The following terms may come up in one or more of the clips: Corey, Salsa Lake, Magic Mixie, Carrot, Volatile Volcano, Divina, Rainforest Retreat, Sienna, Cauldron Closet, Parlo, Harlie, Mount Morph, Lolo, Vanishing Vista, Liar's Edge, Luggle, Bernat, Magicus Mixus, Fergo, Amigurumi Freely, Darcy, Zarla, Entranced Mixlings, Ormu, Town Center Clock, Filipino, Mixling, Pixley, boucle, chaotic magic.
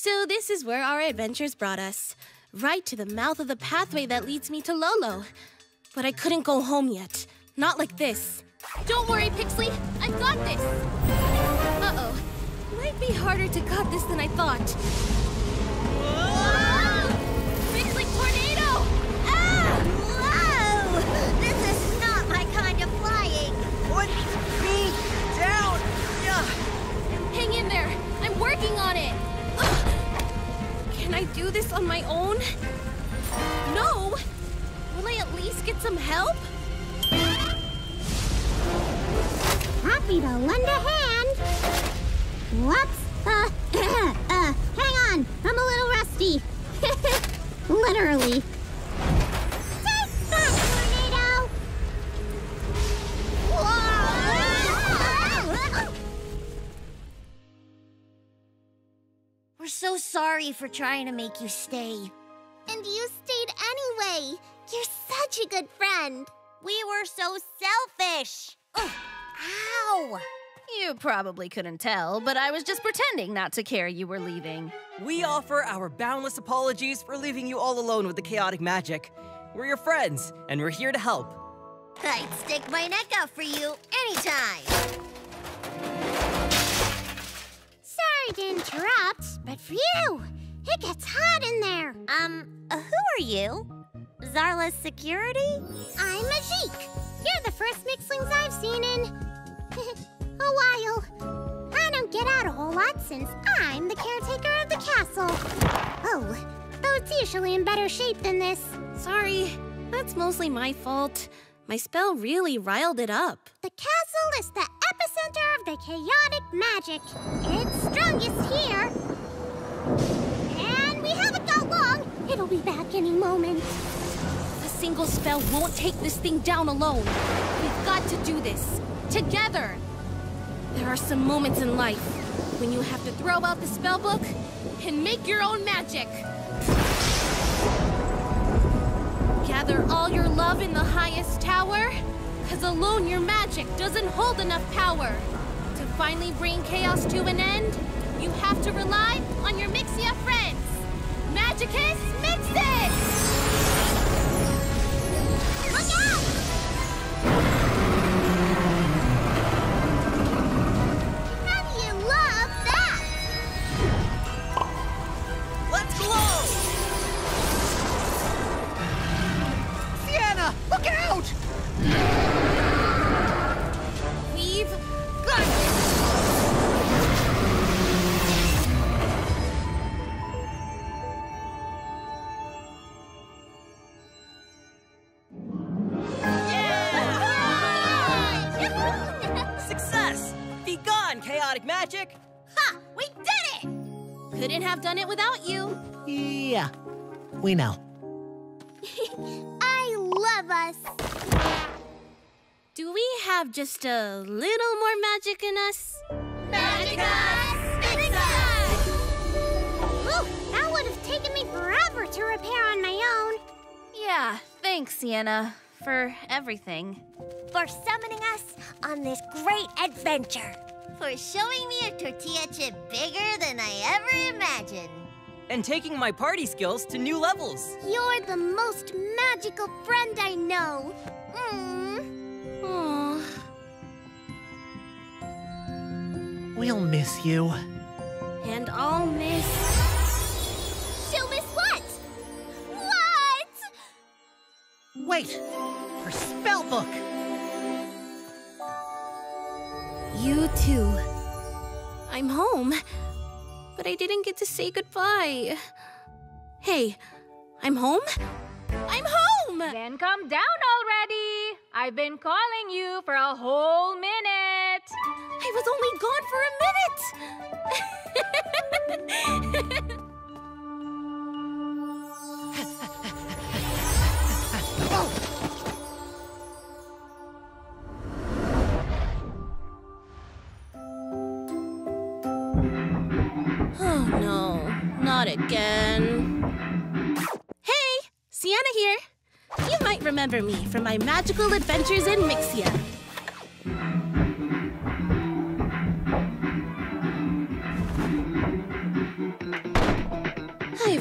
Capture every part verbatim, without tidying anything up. So this is where our adventures brought us. Right to the mouth of the pathway that leads me to Lolo. But I couldn't go home yet. Not like this. Don't worry, Pixley. I've got this! Uh-oh. Might be harder to cut this than I thought. Whoa! Pixley tornado! Ah! Whoa! This is not my kind of flying! Put me down! Hang in there! I'm working on it! Ugh. Can I do this on my own? No! Will I at least get some help? Happy to lend a hand! Whoops! Uh, uh, hang on! I'm a little rusty. Literally. Take that, tornado! Whoa! We're so sorry for trying to make you stay. And you stayed anyway! You're such a good friend! We were so selfish! Ugh. Ow! You probably couldn't tell, but I was just pretending not to care you were leaving. We offer our boundless apologies for leaving you all alone with the chaotic magic. We're your friends, and we're here to help. I'd stick my neck out for you anytime. Sorry to interrupt, but phew! It gets hot in there. Um, uh, who are you? Zarla's security? I'm Magick. You're the first Mixlings I've seen in... a while. I don't get out a whole lot since I'm the caretaker of the castle. Oh, though it's usually in better shape than this. Sorry, that's mostly my fault. My spell really riled it up. The castle is the epicenter of the chaotic magic. It's strongest here. And we haven't got long. It'll be back any moment. A single spell won't take this thing down alone. We've got to do this. Together! There are some moments in life when you have to throw out the spellbook and make your own magic. Gather all your love in the highest tower, because alone your magic doesn't hold enough power. To finally bring chaos to an end, you have to rely on your Mixia friends. Magicus Mixus! Look out! Sienna, look out! We've got it! Yeah! Success! Be gone, chaotic magic! Ha! We did it! Couldn't have done it without you. Yeah, we know. I love us. Do we have just a little more magic in us? Magic us! Fix us! Ooh, that would have taken me forever to repair on my own. Yeah, thanks, Sienna, for everything. For summoning us on this great adventure. For showing me a tortilla chip bigger than I ever imagined. And taking my party skills to new levels. You're the most magical friend I know. Mm. Aww. We'll miss you. And I'll miss... She'll miss what? What? Wait! Her spellbook! You too. I'm home, but I didn't get to say goodbye. Hey, I'm home? I'm home! Then come down already! I've been calling you for a whole minute! I was only gone for a minute! Oh. Not again. Hey, Sienna here. You might remember me from my magical adventures in Mixia.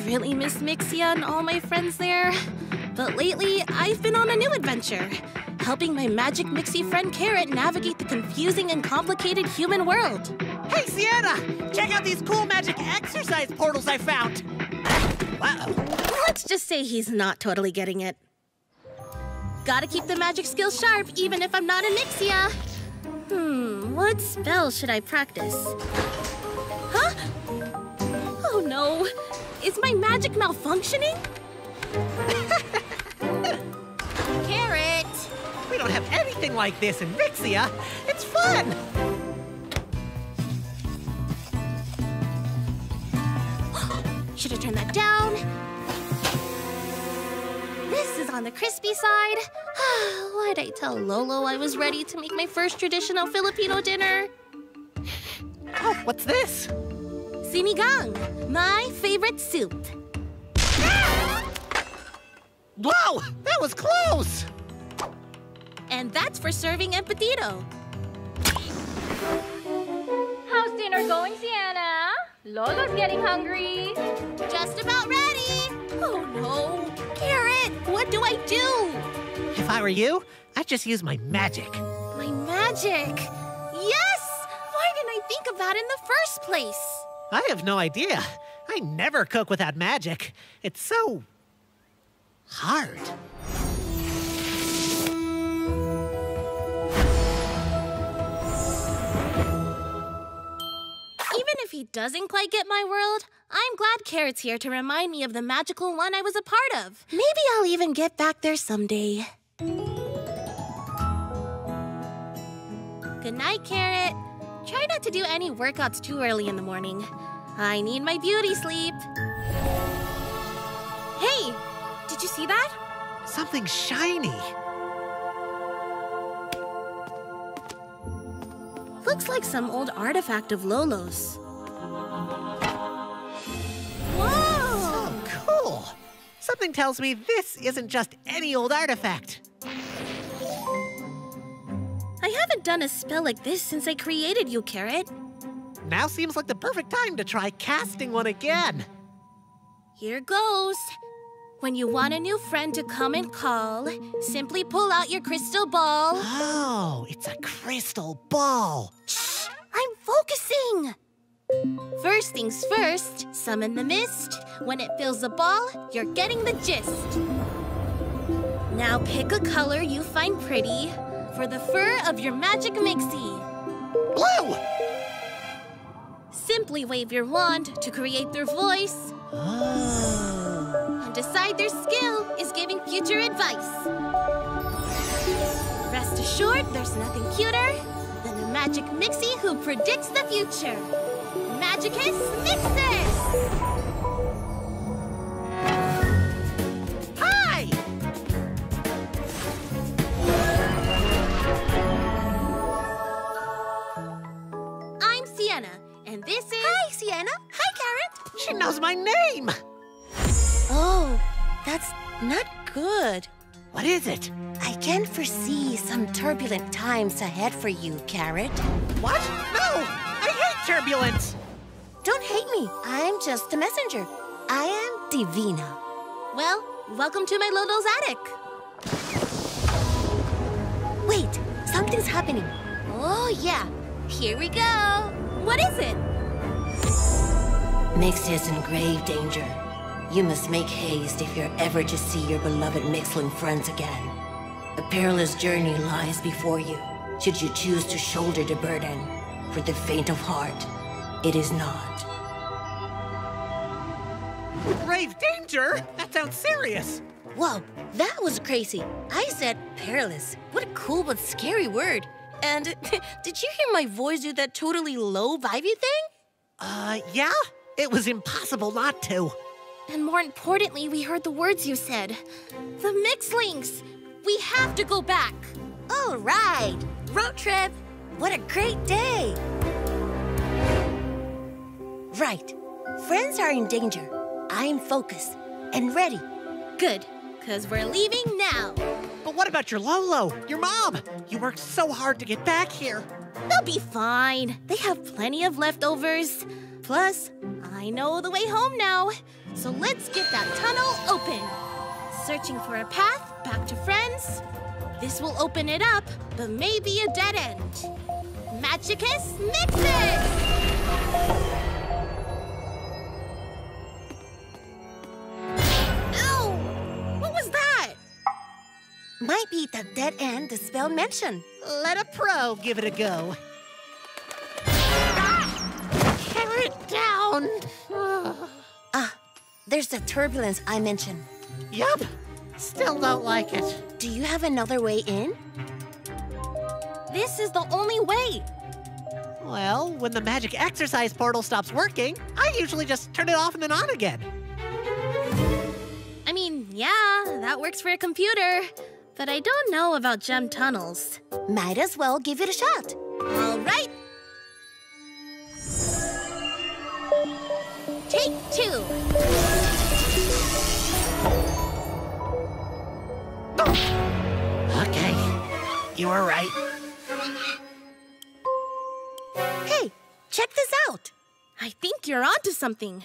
really miss Mixia and all my friends there. But lately, I've been on a new adventure, helping my Magic Mixie friend Carrot navigate the confusing and complicated human world. Hey, Sienna! Check out these cool magic exercise portals I found! Uh-oh. Let's just say he's not totally getting it. Gotta keep the magic skills sharp, even if I'm not in Mixia. Hmm, what spell should I practice? Huh? Oh no, is my magic malfunctioning? Carrot! We don't have anything like this in Mixia. It's fun! Should have turned that down. This is on the crispy side. Why'd I tell Lolo I was ready to make my first traditional Filipino dinner? Oh, what's this? Sinigang, my favorite soup. Whoa! That was close! And that's for serving empatito. How's dinner going, Sienna? Lolo's getting hungry. Just about ready. Oh, no. Carrot, what do I do? If I were you, I'd just use my magic. My magic? Yes! Why didn't I think of that in the first place? I have no idea. I never cook without magic. It's so... hard. Even if he doesn't quite get my world, I'm glad Carrot's here to remind me of the magical one I was a part of. Maybe I'll even get back there someday. Good night, Carrot. Try not to do any workouts too early in the morning. I need my beauty sleep. Hey! Did you see that? Something shiny. Looks like some old artifact of Lolo's. Whoa! So cool. Something tells me this isn't just any old artifact. I haven't done a spell like this since I created you, Carrot. Now seems like the perfect time to try casting one again. Here goes. When you want a new friend to come and call, simply pull out your crystal ball. Oh, it's a crystal ball. Shh, I'm focusing. First things first, summon the mist. When it fills the ball, you're getting the gist. Now pick a color you find pretty for the fur of your Magic Mixie. Blue! Simply wave your wand to create their voice. Oh. Decide their skill is giving future advice. Rest assured, there's nothing cuter than a Magic Mixie who predicts the future. Magicus Mixus! Hi! I'm Sienna, and this is... Hi, Sienna. Hi, Carrot. She knows my name. Oh, that's not good. What is it? I can foresee some turbulent times ahead for you, Carrot. What? No! I hate turbulence! Don't hate me. I'm just a messenger. I am Divina. Well, welcome to my Lolo's attic. Wait, something's happening. Oh, yeah. Here we go. What is it? Mixia is in grave danger. You must make haste if you're ever to see your beloved Mixling friends again. A perilous journey lies before you, should you choose to shoulder the burden. For the faint of heart, it is not. Grave danger? That sounds serious. Whoa, that was crazy. I said perilous. What a cool but scary word. And did you hear my voice do that totally low vibey thing? Uh, yeah? It was impossible not to. And more importantly, we heard the words you said. The Mixlings! We have to go back! All right! Road trip! What a great day! Right. Friends are in danger. I'm focused and ready. Good, because we're leaving now. But what about your Lolo? Your mom? You worked so hard to get back here. They'll be fine. They have plenty of leftovers. Plus, I know the way home now, so let's get that tunnel open. Searching for a path back to friends. This will open it up, but maybe a dead end. Magicus Mixus! Might be the dead end the spell mentioned. Let a pro give it a go. Ah! Carrot down! Ah, there's the turbulence I mentioned. Yup, still don't like it. Do you have another way in? This is the only way. Well, when the magic exercise portal stops working, I usually just turn it off and then on again. I mean, yeah, that works for a computer. But I don't know about gem tunnels. Might as well give it a shot. All right. Take two. Okay, you were right. Hey, check this out. I think you're onto something.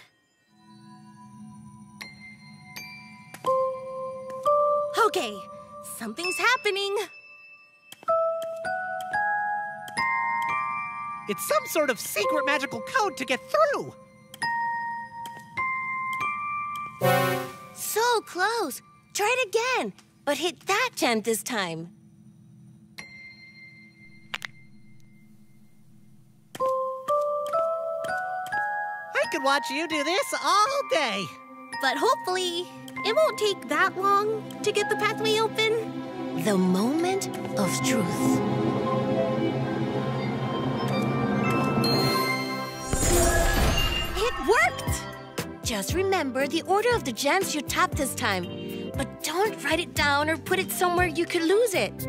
Okay. Something's happening. It's some sort of secret magical code to get through. So close. Try it again, but hit that gem this time. I could watch you do this all day. But hopefully, it won't take that long to get the pathway open. The moment of truth. It worked! Just remember the order of the gems you tapped this time, but don't write it down or put it somewhere you could lose it.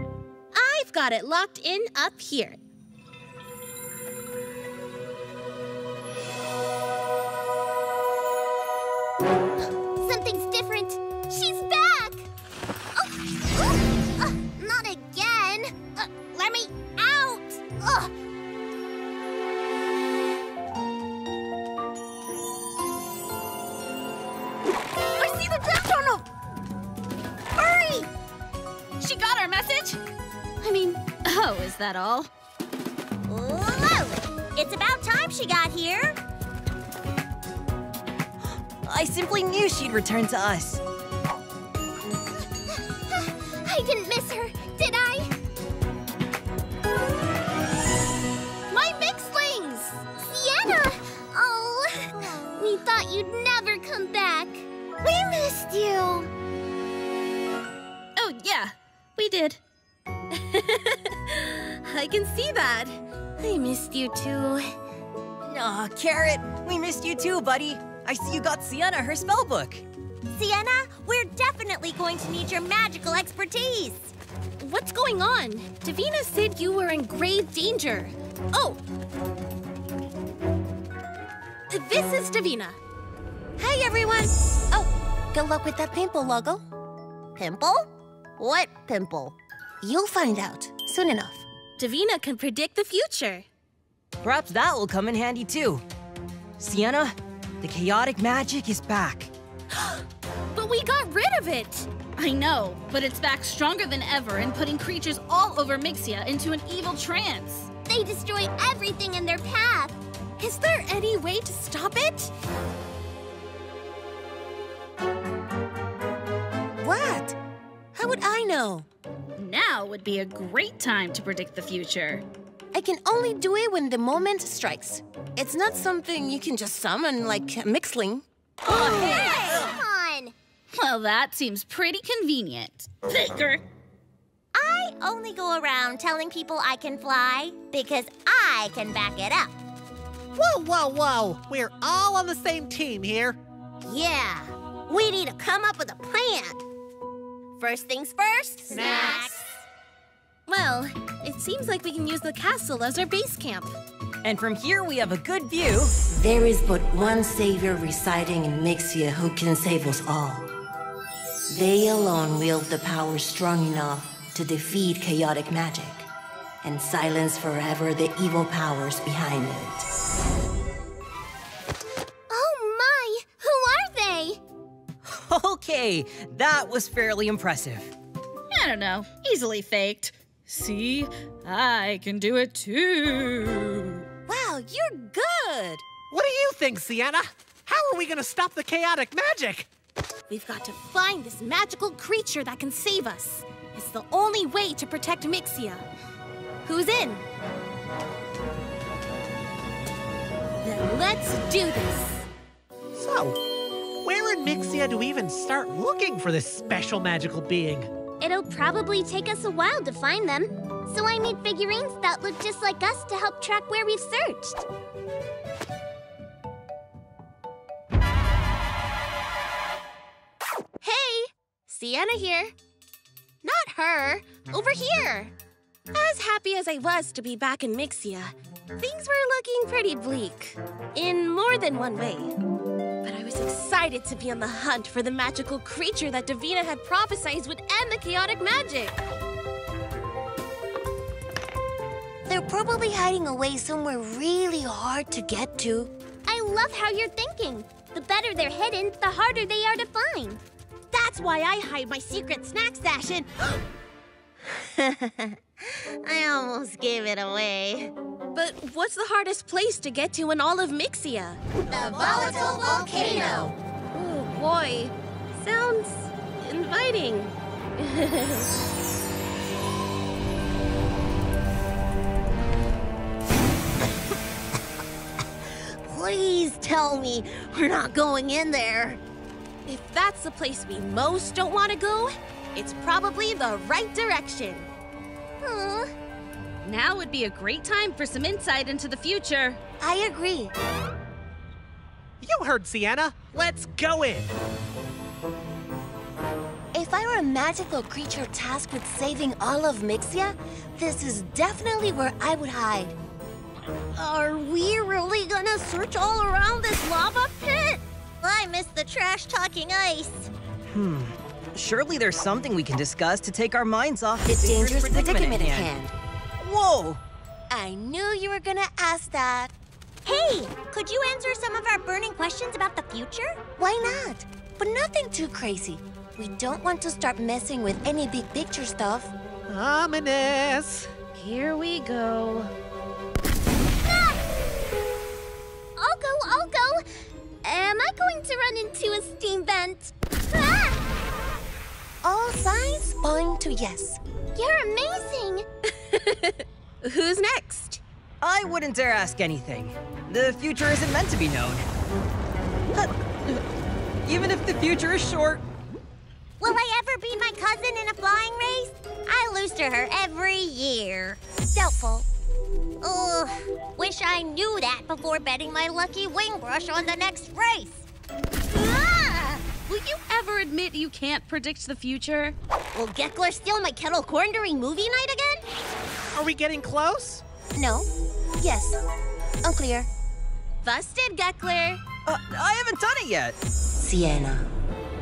I've got it locked in up here. She's back! Oh, oh, uh, not again! Uh, let me out! Ugh. I see the gem tunnel! Hurry! She got our message? I mean, oh, is that all? Whoa! It's about time she got here! I simply knew she'd return to us. I didn't miss her, did I? My Mixlings! Sienna! Oh, we thought you'd never come back. We missed you. Oh, yeah, we did. I can see that. I missed you too. Aw, Carrot, we missed you too, buddy. I see you got Sienna her spellbook. Sienna, we're definitely going to need your magical expertise. What's going on? Divina said you were in grave danger. Oh. This is Divina. Hey, everyone. Oh, good luck with that pimple, Luggle. Pimple? What pimple? You'll find out soon enough. Divina can predict the future. Perhaps that will come in handy, too. Sienna, the chaotic magic is back. But we got rid of it! I know, but it's back stronger than ever and putting creatures all over Mixia into an evil trance. They destroy everything in their path. Is there any way to stop it? What? How would I know? Now would be a great time to predict the future. I can only do it when the moment strikes. It's not something you can just summon like a Mixling. Oh, hey! Well, that seems pretty convenient. Thinker. I only go around telling people I can fly because I can back it up. Whoa, whoa, whoa. We're all on the same team here. Yeah. We need to come up with a plan. First things first. Snacks. Well, it seems like we can use the castle as our base camp. And from here we have a good view. There is but one savior residing in Mixia who can save us all. They alone wield the power strong enough to defeat chaotic magic and silence forever the evil powers behind it. Okay, that was fairly impressive. I don't know. Easily faked. See? I can do it too. Wow, you're good. What do you think, Sienna? How are we gonna stop the chaotic magic? We've got to find this magical creature that can save us. It's the only way to protect Mixia. Who's in? Then let's do this. So, where in Mixia do we even start looking for this special magical being? It'll probably take us a while to find them. So I made figurines that look just like us to help track where we've searched. Hey! Sienna here. Not her. Over here. As happy as I was to be back in Mixia, things were looking pretty bleak. In more than one way. But I was excited to be on the hunt for the magical creature that Divina had prophesied would end the chaotic magic. They're probably hiding away somewhere really hard to get to. I love how you're thinking. The better they're hidden, the harder they are to find. That's why I hide my secret snack stash in... I almost gave it away. But what's the hardest place to get to in all of Mixia? The Volatile Volcano! Oh boy, sounds inviting. Please tell me we're not going in there. If that's the place we most don't want to go, it's probably the right direction. Hmm. Now would be a great time for some insight into the future. I agree. You heard, Sienna. Let's go in. If I were a magical creature tasked with saving all of Mixia, this is definitely where I would hide. Are we really gonna search all around this lava pit? I miss the trash-talking ice. Hmm. Surely there's something we can discuss to take our minds off the dangerous predicament at hand. Whoa! I knew you were gonna ask that. Hey, could you answer some of our burning questions about the future? Why not? But nothing too crazy. We don't want to start messing with any big picture stuff. Ominous. Here we go. Ah! I'll go, I'll go. Am I going to run into a steam vent? Ah! All signs point to yes. You're amazing. Who's next? I wouldn't dare ask anything. The future isn't meant to be known. Even if the future is short. Will I ever beat my cousin in a flying race? I lose to her every year. Doubtful. Ugh, wish I knew that before betting my lucky wing brush on the next race. Ah! Will you ever admit you can't predict the future? Will Geckler steal my kettle corn during movie night again? Are we getting close? No. Yes. Unclear. Busted, Geckler. Uh, I haven't done it yet. Sienna,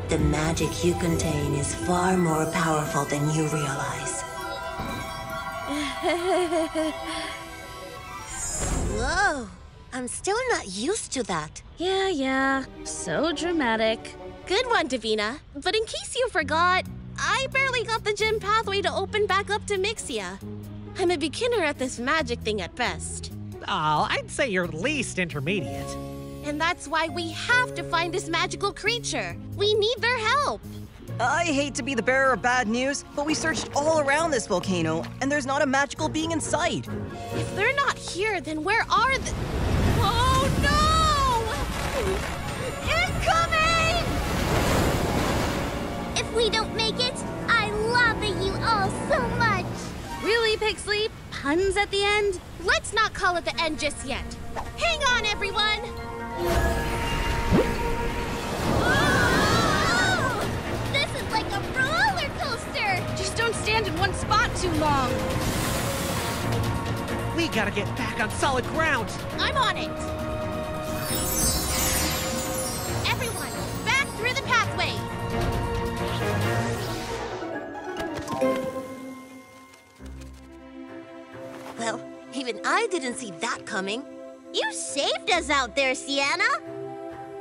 the magic you contain is far more powerful than you realize. Whoa. I'm still not used to that. Yeah, yeah. So dramatic. Good one, Divina. But in case you forgot, I barely got the gym pathway to open back up to Mixia. I'm a beginner at this magic thing at best. Oh, I'd say you're least intermediate. And that's why we have to find this magical creature. We need their help. I hate to be the bearer of bad news, but we searched all around this volcano, and there's not a magical being in sight. If they're not here, then where are they? Oh, no! Incoming! If we don't make it, I love you all so much. Really, Pixley? Puns at the end? Let's not call it the end just yet. Hang on, everyone! Whoa! This is like a roller coaster! Just don't stand in one spot too long. We gotta get back on solid ground. I'm on it. Everyone, back through the pathway. Well, even I didn't see that coming. You saved us out there, Sienna!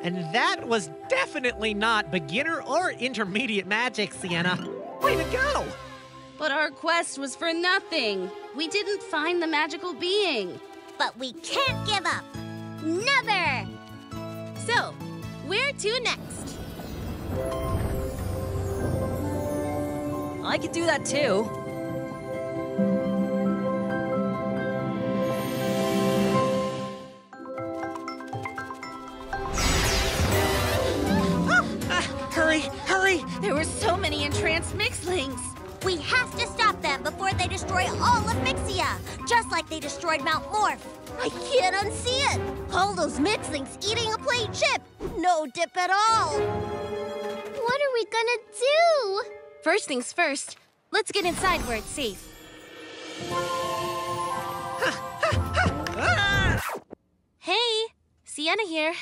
And that was definitely not beginner or intermediate magic, Sienna. Way to go! But our quest was for nothing. We didn't find the magical being. But we can't give up. Never! So, where to next? I could do that too. Hurry, hurry! There were so many entranced Mixlings! We have to stop them before they destroy all of Mixia, just like they destroyed Mount Morph. I can't unsee it! All those Mixlings eating a plain chip! No dip at all! What are we gonna do? First things first, let's get inside where it's safe. Hey, Sienna here.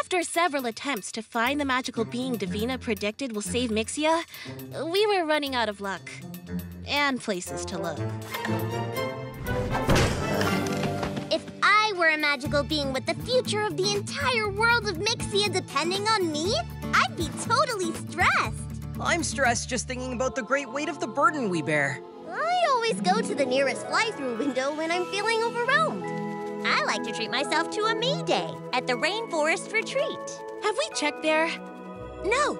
After several attempts to find the magical being Divina predicted will save Mixia, we were running out of luck. And places to look. If I were a magical being with the future of the entire world of Mixia depending on me, I'd be totally stressed. I'm stressed just thinking about the great weight of the burden we bear. I always go to the nearest fly-through window when I'm feeling overwhelmed. I like to treat myself to a me day at the Rainforest Retreat. Have we checked there? No,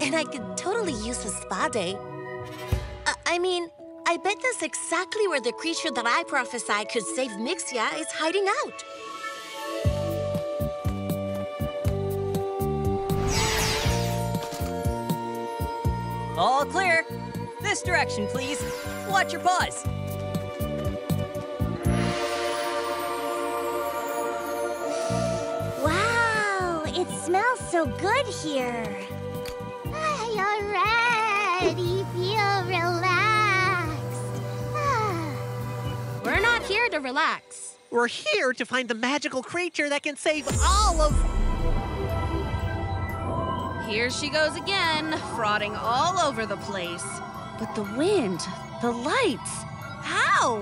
and I could totally use a spa day. Uh, I mean, I bet that's exactly where the creature that I prophesied could save Mixia is hiding out. All clear. This direction, please. Watch your paws. It smells so good here. I already feel relaxed. We're not here to relax. We're here to find the magical creature that can save all of... Here she goes again, frauding all over the place. But the wind, the lights, how?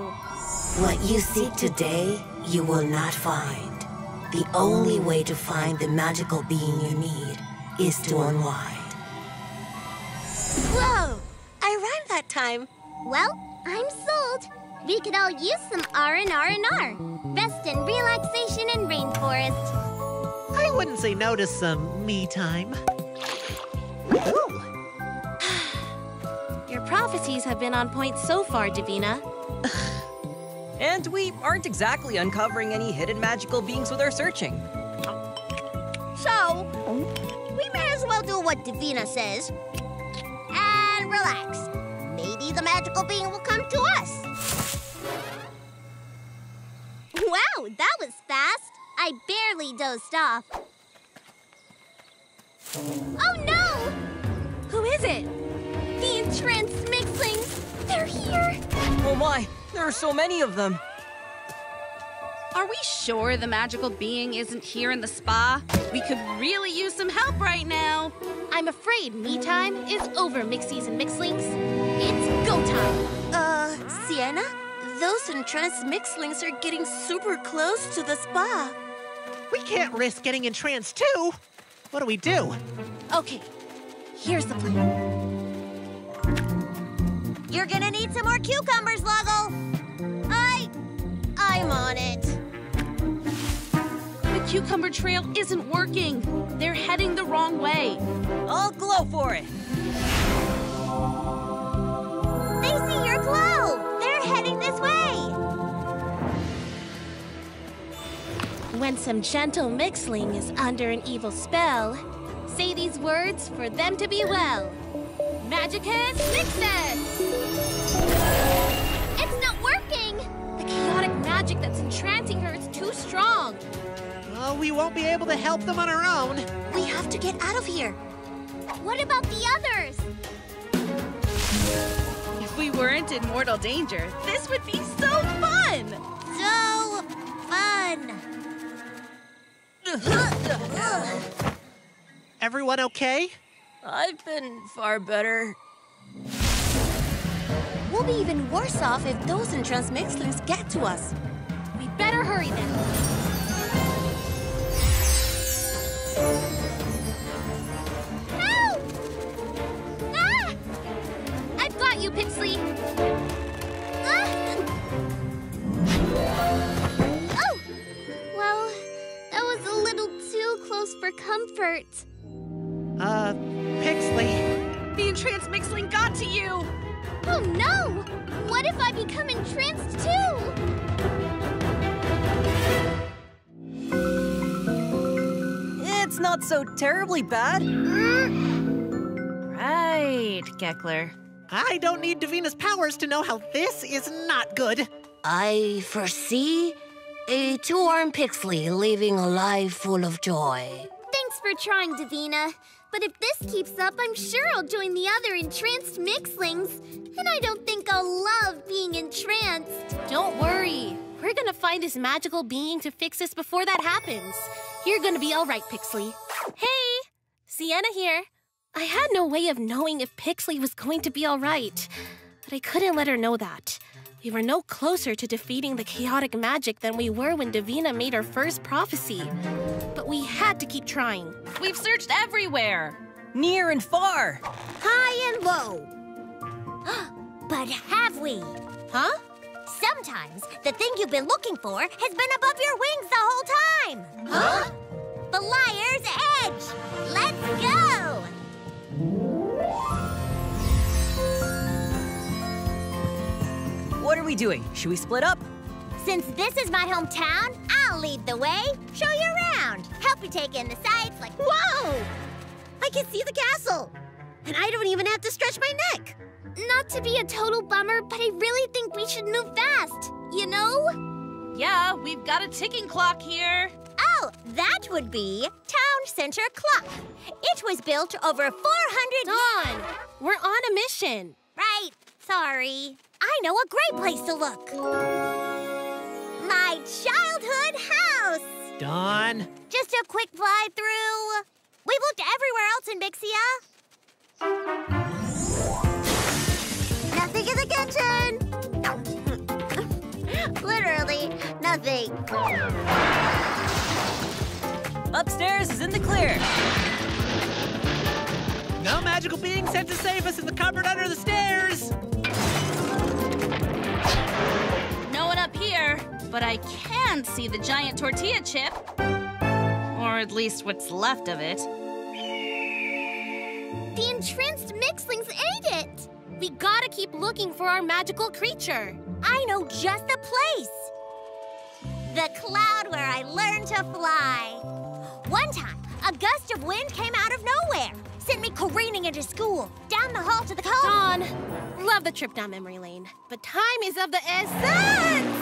What you seek today, you will not find. The only way to find the magical being you need is to unwind. Whoa! I rhymed that time. Well, I'm sold. We could all use some R and R and R. Rest and relaxation in Rainforest. I wouldn't say no to some me time. Ooh. Your prophecies have been on point so far, Divina. And we aren't exactly uncovering any hidden magical beings with our searching. So, we may as well do what Divina says. And relax. Maybe the magical being will come to us. Wow, that was fast. I barely dozed off. Oh no! Who is it? The entranced Mixlings. They're here. Oh my. There are so many of them. Are we sure the magical being isn't here in the spa? We could really use some help right now. I'm afraid me time is over, Mixies and Mixlings. It's go time. Uh, Sienna? Those entranced Mixlings are getting super close to the spa. We can't risk getting entranced too. What do we do? Okay, here's the plan. You're gonna need some more cucumbers, Luggle. I... I'm on it. The cucumber trail isn't working. They're heading the wrong way. I'll glow for it. They see your glow. They're heading this way. When some gentle Mixling is under an evil spell, say these words for them to be well. Magicus Mixus! It's not working! The chaotic magic that's enchanting her is too strong. Oh, we won't be able to help them on our own. We have to get out of here. What about the others? If we weren't in mortal danger, this would be so fun! So fun! Everyone okay? I've been far better. We'll be even worse off if those entranced Mixlings get to us. We better hurry then. close for comfort. Uh, Pixley. The Entranced Mixling got to you! Oh no! What if I become entranced too? It's not so terribly bad. Mm. Right, Geckler. I don't need Divina's powers to know how this is not good. I foresee a two-armed Pixley leaving a life full of joy. Thanks for trying, Divina. But if this keeps up, I'm sure I'll join the other entranced Mixlings. And I don't think I'll love being entranced. Don't worry. We're gonna find this magical being to fix us before that happens. You're gonna be all right, Pixley. Hey! Sienna here. I had no way of knowing if Pixley was going to be all right. But I couldn't let her know that. We were no closer to defeating the chaotic magic than we were when Divina made her first prophecy. But we had to keep trying. We've searched everywhere. Near and far. High and low. But have we? Huh? Sometimes the thing you've been looking for has been above your wings the whole time. Huh? The Liar's Edge. Let's go. What are we doing? Should we split up? Since this is my hometown, I'll lead the way, show you around, help you take in the sights like... Whoa! I can see the castle! And I don't even have to stretch my neck! Not to be a total bummer, but I really think we should move fast, you know? Yeah, we've got a ticking clock here. Oh, that would be Town Center Clock. It was built over four hundred... Dawn, we're on a mission. Right, sorry. I know a great place to look. My childhood house! Dawn? Just a quick fly-through. We've looked everywhere else in Mixia. Nothing in the kitchen! Literally nothing. Upstairs is in the clear. No magical being sent to save us in the cupboard under the stairs! No one up here. But I can see the giant tortilla chip. Or at least what's left of it. The entranced Mixlings ate it! We gotta keep looking for our magical creature. I know just the place. The cloud where I learned to fly. One time, a gust of wind came out of nowhere. Sent me careening into school, down the hall to the cone. Dawn, love the trip down memory lane. But time is of the essence!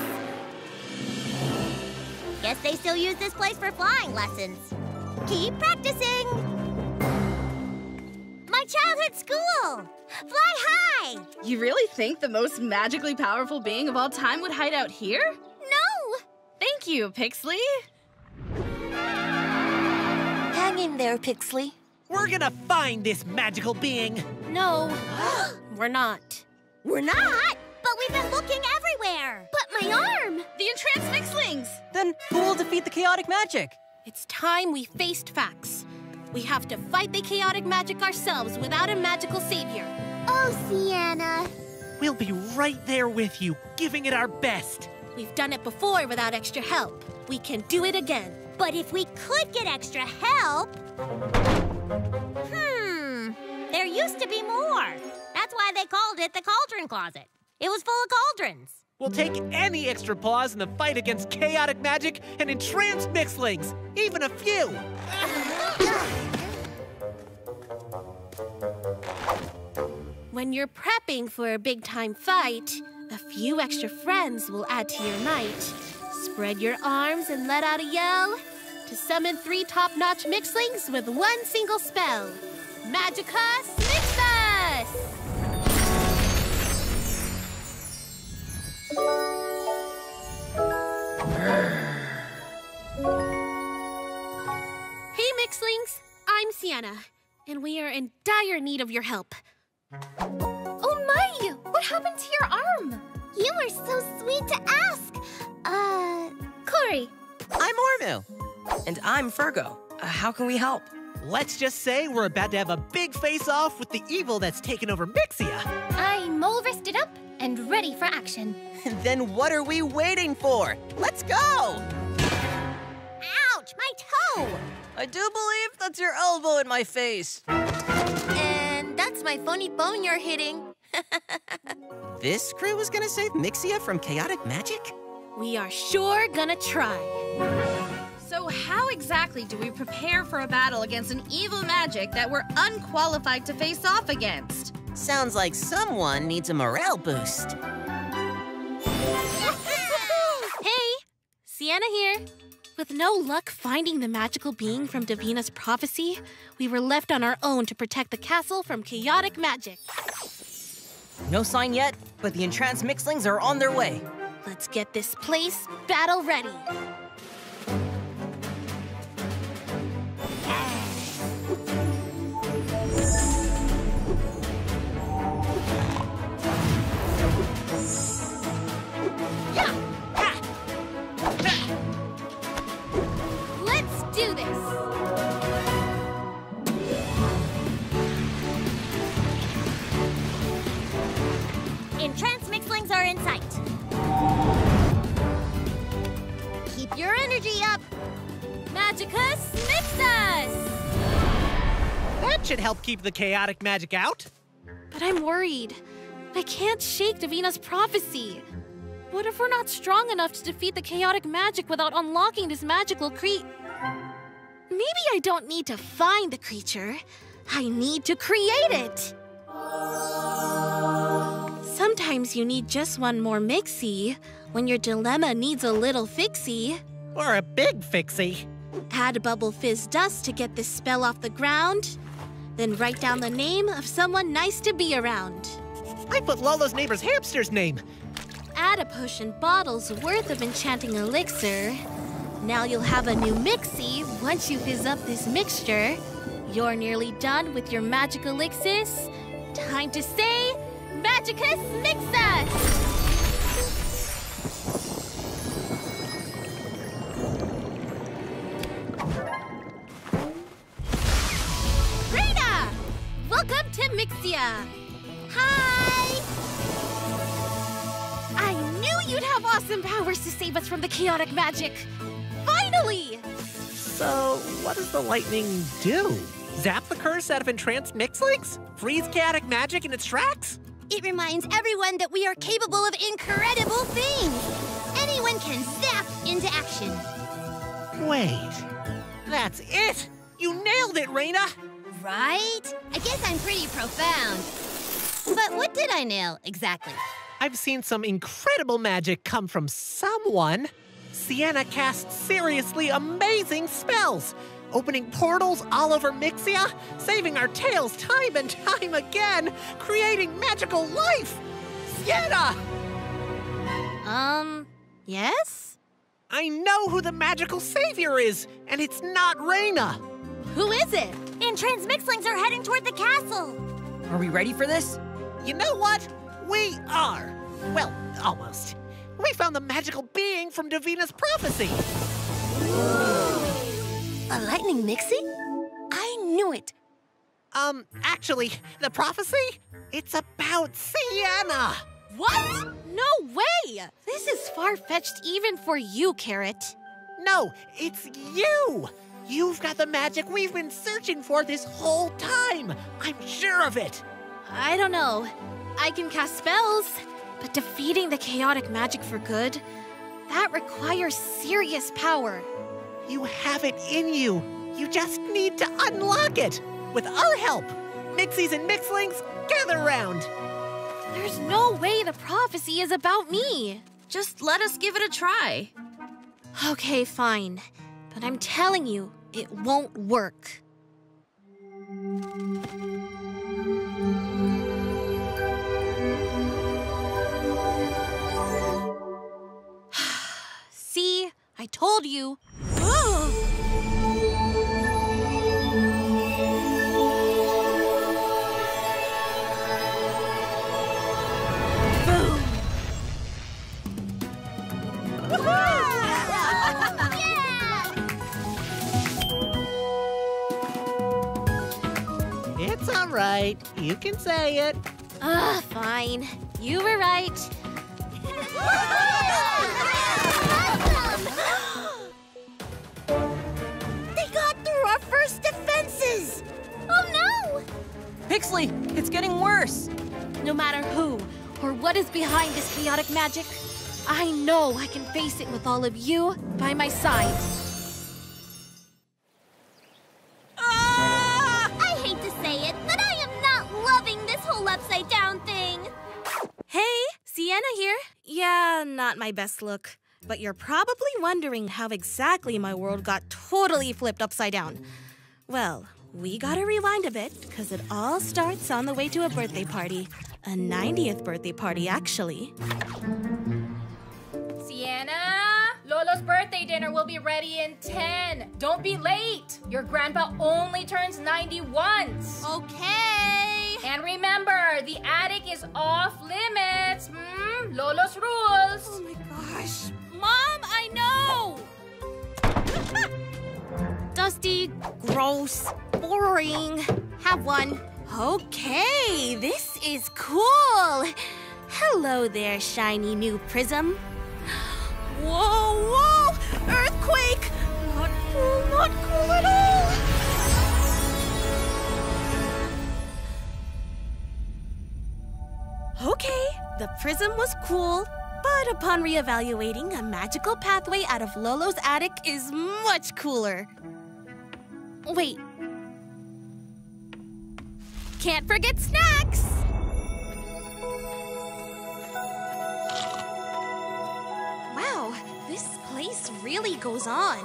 Guess they still use this place for flying lessons. Keep practicing! My childhood school! Fly high! You really think the most magically powerful being of all time would hide out here? No! Thank you, Pixley. Hang in there, Pixley. We're gonna find this magical being. No, we're not. We're not? But we've been looking everywhere! But my arm! The entranced Mixlings! Then who will defeat the chaotic magic? It's time we faced facts. We have to fight the chaotic magic ourselves without a magical savior. Oh, Sienna. We'll be right there with you, giving it our best. We've done it before without extra help. We can do it again. But if we could get extra help... Hmm. There used to be more. That's why they called it the Cauldron Closet. It was full of cauldrons. We'll take any extra paws in the fight against chaotic magic and entranced Mixlings, even a few. When you're prepping for a big-time fight, a few extra friends will add to your might. Spread your arms and let out a yell to summon three top-notch Mixlings with one single spell. Magicus Mixus! Hey, Mixlings. I'm Sienna, and we are in dire need of your help. Oh, my! What happened to your arm? You are so sweet to ask. Uh, Corey. I'm Ormu. And I'm Fergo. Uh, how can we help? Let's just say we're about to have a big face-off with the evil that's taken over Mixia. I'm all rested up and ready for action. Then what are we waiting for? Let's go! Ouch, my toe! I do believe that's your elbow in my face. And that's my phony bone you're hitting. This crew is gonna save Mixia from chaotic magic? We are sure gonna try. So how exactly do we prepare for a battle against an evil magic that we're unqualified to face off against? Sounds like someone needs a morale boost. Hey, Sienna here. With no luck finding the magical being from Divina's prophecy, we were left on our own to protect the castle from chaotic magic. No sign yet, but the Entranced Mixlings are on their way. Let's get this place battle ready. Let's do this. Entranced Mixlings are in sight. Keep your energy up. Magicus Mixus! That should help keep the chaotic magic out. But I'm worried. I can't shake Divina's prophecy. What if we're not strong enough to defeat the chaotic magic without unlocking this magical cre- Maybe I don't need to find the creature. I need to create it. Sometimes you need just one more Mixie when your dilemma needs a little fixie. Or a big fixie. Add Bubble Fizz Dust to get this spell off the ground. Then write down the name of someone nice to be around. I put Lolo's neighbor's hamster's name. Add a potion bottle's worth of enchanting elixir. Now you'll have a new Mixie once you fizz up this mixture. You're nearly done with your magic elixirs. Time to say... Magicus Mixus! Raina! Welcome to Mixia! Hi! I knew you'd have awesome powers to save us from the chaotic magic! Finally! So, what does the lightning do? Zap the curse out of Entranced Mixlings? Freeze chaotic magic in its tracks? It reminds everyone that we are capable of incredible things. Anyone can zap into action. Wait, that's it. You nailed it, Raina. Right? I guess I'm pretty profound. But what did I nail exactly? I've seen some incredible magic come from someone. Sienna casts seriously amazing spells, opening portals all over Mixia, saving our tails time and time again, creating magical life! Sienna! Um, yes? I know who the magical savior is, and it's not Raina! Who is it? Entranced Mixlings are heading toward the castle! Are we ready for this? You know what? We are! Well, almost. We found the magical being from Divina's prophecy! Ooh. A lightning Mixie? I knew it. Um, actually, the prophecy? It's about Sienna. What? No way! This is far-fetched even for you, Carrot. No, it's you! You've got the magic we've been searching for this whole time. I'm sure of it. I don't know. I can cast spells, but defeating the chaotic magic for good, that requires serious power. You have it in you. You just need to unlock it. With our help, Mixies and Mixlings, gather round. There's no way the prophecy is about me. Just let us give it a try. Okay, fine. But I'm telling you, it won't work. See, I told you. It's all right. You can say it. Ah, uh, fine. You were right. Awesome! They got through our Pixley, it's getting worse. No matter who or what is behind this chaotic magic, I know I can face it with all of you by my side. Ah! I hate to say it, but I am not loving this whole upside-down thing. Hey, Sienna here. Yeah, not my best look. But you're probably wondering how exactly my world got totally flipped upside down. Well, we gotta rewind a bit, because it all starts on the way to a birthday party. A ninetieth birthday party, actually. Sienna! Lolo's birthday dinner will be ready in ten. Don't be late! Your grandpa only turns ninety once. Okay! And remember, the attic is off limits. Mm, Lolo's rules. Oh my gosh. Mom, I know! Dusty, gross, boring. Have one. Okay, this is cool. Hello there, shiny new prism. Whoa, whoa! Earthquake! Not cool, not cool at all! Okay, the prism was cool, but upon reevaluating, a magical pathway out of Lolo's attic is much cooler. Wait. Can't forget snacks! Wow, this place really goes on.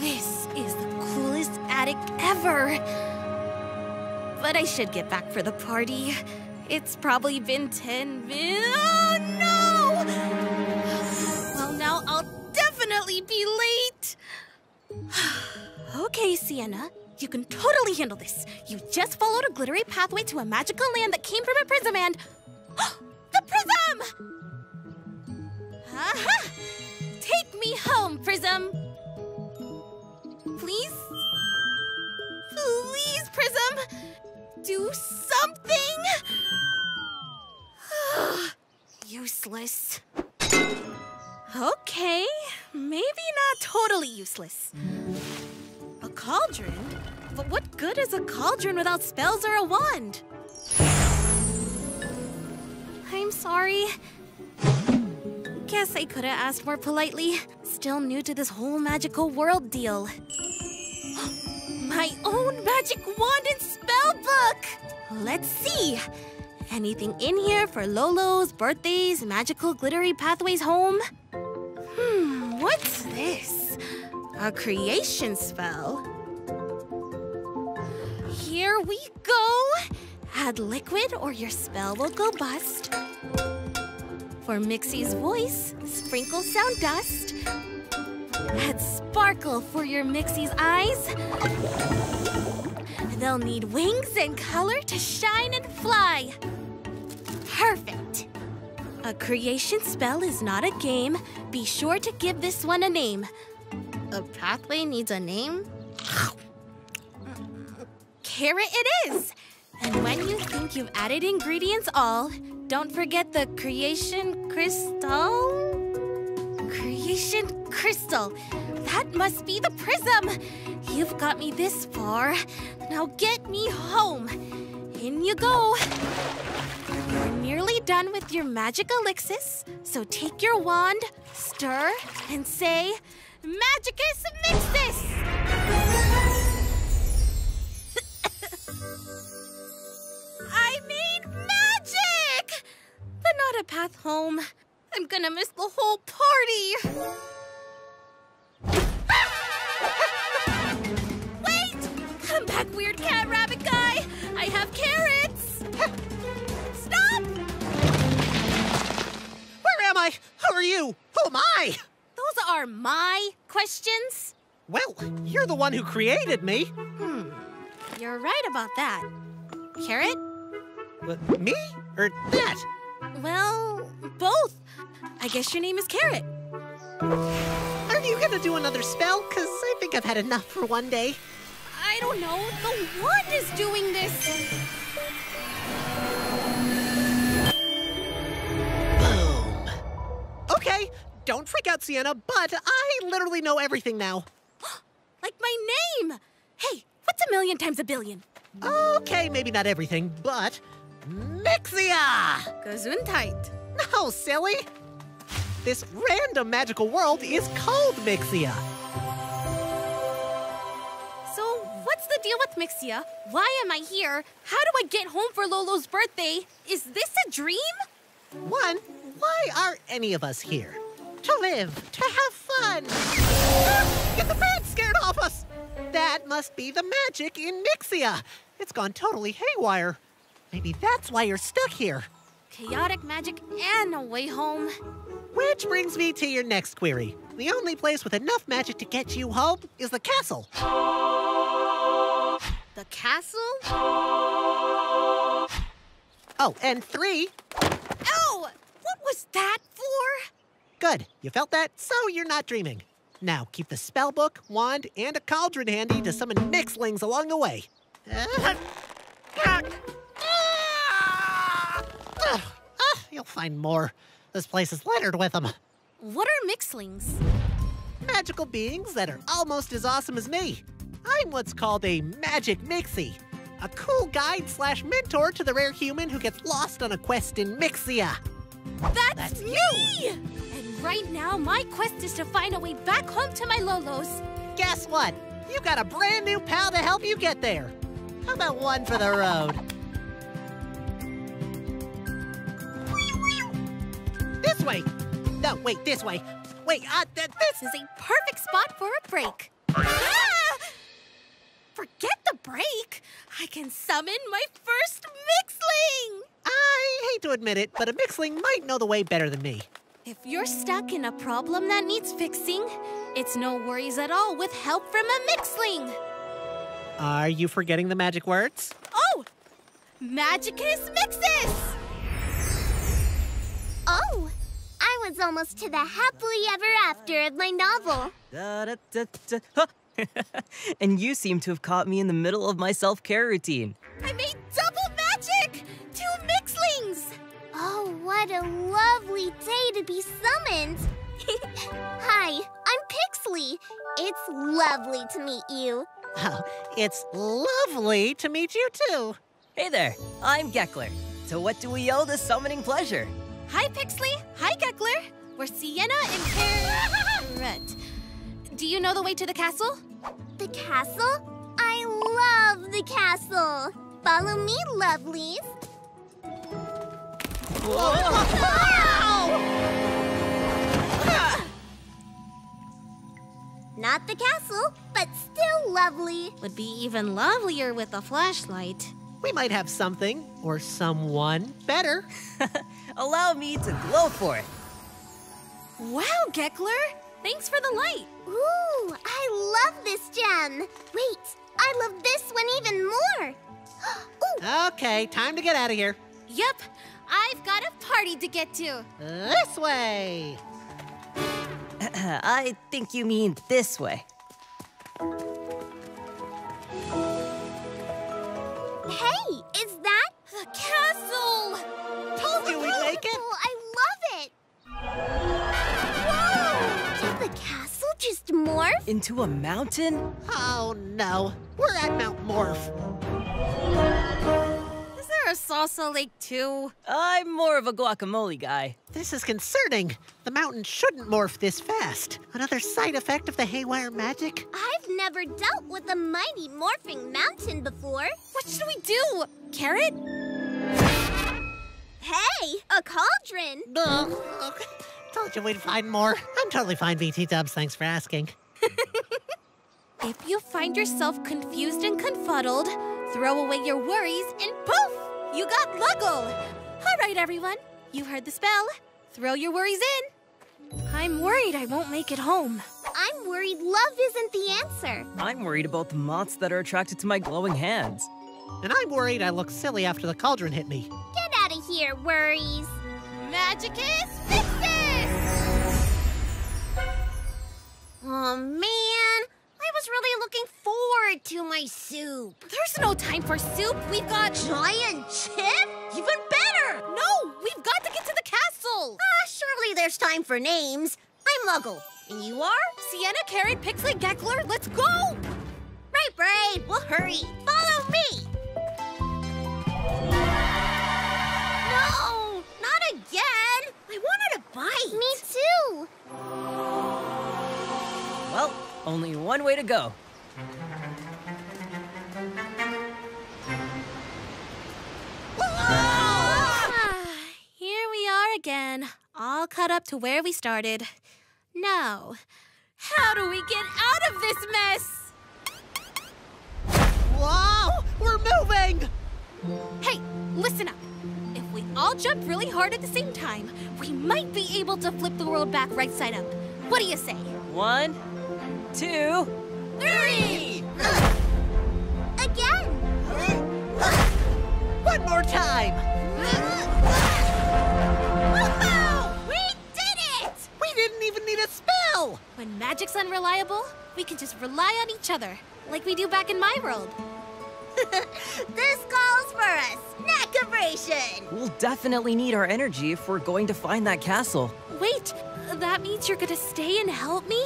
This is the coolest attic ever. But I should get back for the party. It's probably been ten minutes. Oh, no! Well, now I'll definitely be late. Okay, Sienna, you can totally handle this. You just followed a glittery pathway to a magical land that came from a prism and... The prism! Aha! Take me home, prism! Please? Please, prism! Do something! Useless. Okay, maybe not totally useless. A cauldron? But what good is a cauldron without spells or a wand? I'm sorry. Guess I could have asked more politely. Still new to this whole magical world deal. My own magic wand and spell book! Let's see. Anything in here for Lolo's, birthdays, magical glittery pathways home? Hmm, what's this? A creation spell? Here we go! Add liquid or your spell will go bust. For Mixie's voice, sprinkle sound dust. Add sparkle for your Mixie's eyes. They'll need wings and color to shine and fly. Perfect. A creation spell is not a game. Be sure to give this one a name. A pathway needs a name? Carrot it is! And when you think you've added ingredients all, don't forget the creation crystal? Creation crystal. That must be the prism. You've got me this far. Now get me home. In you go. You're nearly done with your magic elixirs, so take your wand, stir, and say, Magicus Mixus! I made magic! But not a path home. I'm gonna miss the whole party! Wait! Come back, weird cat rabbit guy! I have carrots! Stop! Where am I? Who are you? Who am I? Those are my questions. Well, you're the one who created me. Hmm. You're right about that. Carrot? What, me? Or that? Well, both. I guess your name is Carrot. Are you gonna do another spell? Because I think I've had enough for one day. I don't know. The wand is doing this. out, Sienna, but I literally know everything now. Like my name! Hey, what's a million times a billion? Okay, maybe not everything, but... Mixia! Gesundheit. No, silly. This random magical world is called Mixia. So, what's the deal with Mixia? Why am I here? How do I get home for Lolo's birthday? Is this a dream? One, why are any of us here? To live, to have fun. Ah, get the fan scared off us! That must be the magic in Mixia. It's gone totally haywire. Maybe that's why you're stuck here. Chaotic magic and a way home. Which brings me to your next query. The only place with enough magic to get you home is the castle. The castle? Oh, and three. Ow! What was that for? Good. You felt that, so you're not dreaming. Now, keep the spell book, wand, and a cauldron handy to summon Mixlings along the way. Uh, you'll find more. This place is littered with them. What are Mixlings? Magical beings that are almost as awesome as me. I'm what's called a Magic Mixie, a cool guide slash mentor to the rare human who gets lost on a quest in Mixia. That's, That's me! You. And right now, my quest is to find a way back home to my Lolo's. Guess what? You've got a brand new pal to help you get there. How about one for the road? This way! No, wait, this way. Wait, uh, th this is a perfect spot for a break. Ah! Forget the break. I can summon my first Mixling! I hate to admit it, but a Mixling might know the way better than me. If you're stuck in a problem that needs fixing, it's no worries at all with help from a Mixling. Are you forgetting the magic words? Oh! Magicus Mixus! Oh, I was almost to the happily ever after of my novel. Da, da, da, da. Huh. And you seem to have caught me in the middle of my self-care routine. I made double magic! Two Mixlings! Oh, what a lovely day to be summoned. Hi, I'm Pixley. It's lovely to meet you. Oh, it's lovely to meet you, too. Hey there, I'm Geckler. So what do we owe this summoning pleasure? Hi, Pixley. Hi, Geckler. We're Sienna and Carrot. Do you know the way to the castle? The castle? I love the castle. Follow me, lovelies. Whoa. Wow! Ah! Not the castle, but still lovely. Would be even lovelier with a flashlight. We might have something, or someone, better. Allow me to glow for it. Wow, Geckler. Thanks for the light. Ooh, I love this gem. Wait, I love this one even more. Ooh. Okay, time to get out of here. Yep, I've got a party to get to. This way. I think you mean this way. Hey, is that the castle? Told you we'd make it. I love it. Whoa! Did the castle just morph? Into a mountain? Oh, no. We're at Mount Morph. Is there a salsa lake, too? I'm more of a guacamole guy. This is concerning. The mountain shouldn't morph this fast. Another side effect of the haywire magic? I've never dealt with a mighty morphing mountain before. What should we do? Carrot? Hey, a cauldron! Oh, okay. Told you we'd find more. I'm totally fine, V T Dubs. Thanks for asking. If you find yourself confused and confuddled, throw away your worries and poof! You got Luggle! All right, everyone. You heard the spell. Throw your worries in. I'm worried I won't make it home. I'm worried love isn't the answer. I'm worried about the moths that are attracted to my glowing hands. And I'm worried I look silly after the cauldron hit me. Get out of here, worries. Magicus Mixus! Oh, man. I was really looking forward to my soup. There's no time for soup. We've got... Giant chip? Even better! No, we've got to get to the castle. Ah, surely there's time for names. I I'm Luggle. And you are? Sienna, Carrot, Pixley, Geckler, let's go! Right, Brave, we'll hurry. Follow me! No! Not again! I wanted a bite! Me too! Well, only one way to go. Here we are again, all cut up to where we started. Now, how do we get out of this mess? Whoa! We're moving! Hey, listen up. If we all jump really hard at the same time, we might be able to flip the world back right side up. What do you say? One, two, three! Again! One more time! Woohoo! We did it! We didn't even need a spell! When magic's unreliable, we can just rely on each other, like we do back in my world. This calls for a snack-a-ration! We'll definitely need our energy if we're going to find that castle. Wait, that means you're gonna stay and help me?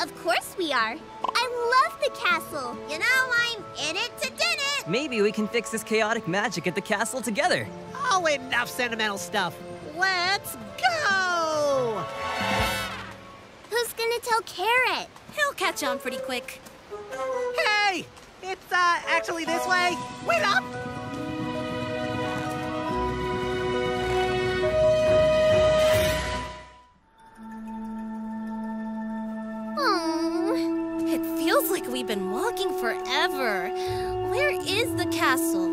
Of course we are. I love the castle. You know, I'm in it to din it. Maybe we can fix this chaotic magic at the castle together. Oh, enough sentimental stuff. Let's go! Who's gonna tell Carrot? He'll catch on pretty quick. Hey! It's, uh, actually this way. Wait up! Aww. It feels like we've been walking forever. Where is the castle?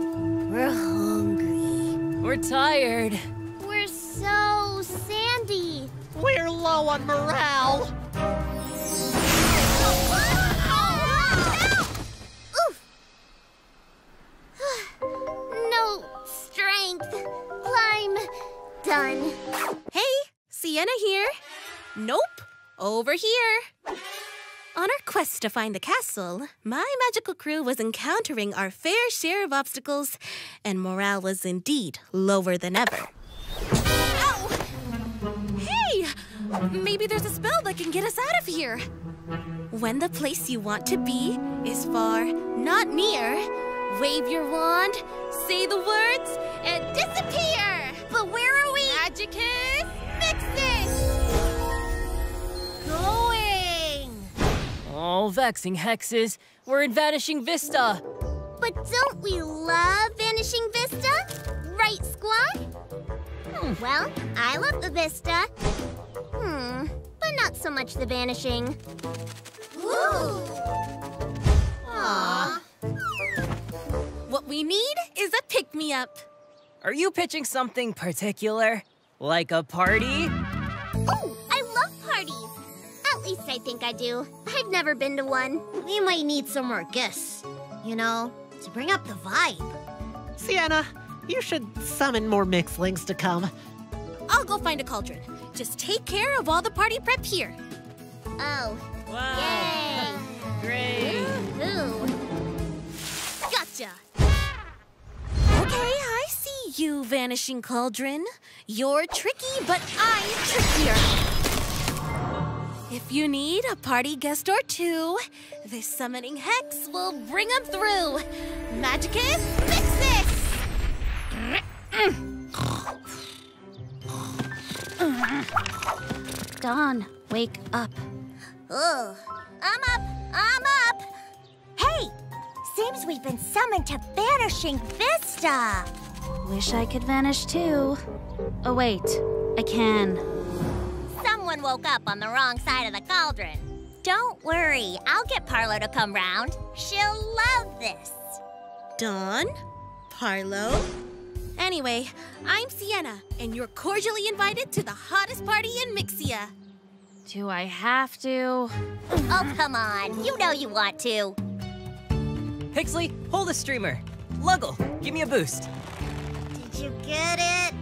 We're hungry. We're tired. We're so sandy. We're low on morale. Done. Hey, Sienna here. Nope, over here. On our quest to find the castle, my magical crew was encountering our fair share of obstacles, and morale was indeed lower than ever. Ow! Hey! Maybe there's a spell that can get us out of here. When the place you want to be is far, not near, wave your wand, say the words, and disappear! But where are we? Magicus Mixus! Going! Oh, vexing hexes. We're in Vanishing Vista. But don't we love Vanishing Vista? Right, Squad? Hmm. Well, I love the Vista. Hmm, but not so much the Vanishing. Ooh! Aww. What we need is a pick-me-up. Are you pitching something particular? Like a party? Oh, I love parties. At least I think I do. I've never been to one. We might need some more guests, you know, to bring up the vibe. Sienna, you should summon more Mixlings to come. I'll go find a cauldron. Just take care of all the party prep here. Oh. Wow. Yay. Great. Ooh. Gotcha. Okay, I see you, Vanishing Cauldron. You're tricky, but I'm trickier. If you need a party guest or two, this summoning hex will bring them through. Magicus Mixus! Dawn, wake up. Ugh, I'm up, I'm up. Hey! Seems we've been summoned to Vanishing Vista. Wish I could vanish too. Oh wait, I can. Someone woke up on the wrong side of the cauldron. Don't worry, I'll get Parlo to come round. She'll love this. Dawn? Parlo? Anyway, I'm Sienna, and you're cordially invited to the hottest party in Mixia. Do I have to? Oh, come on, you know you want to. Pixley, hold the streamer. Luggle, give me a boost. Did you get it?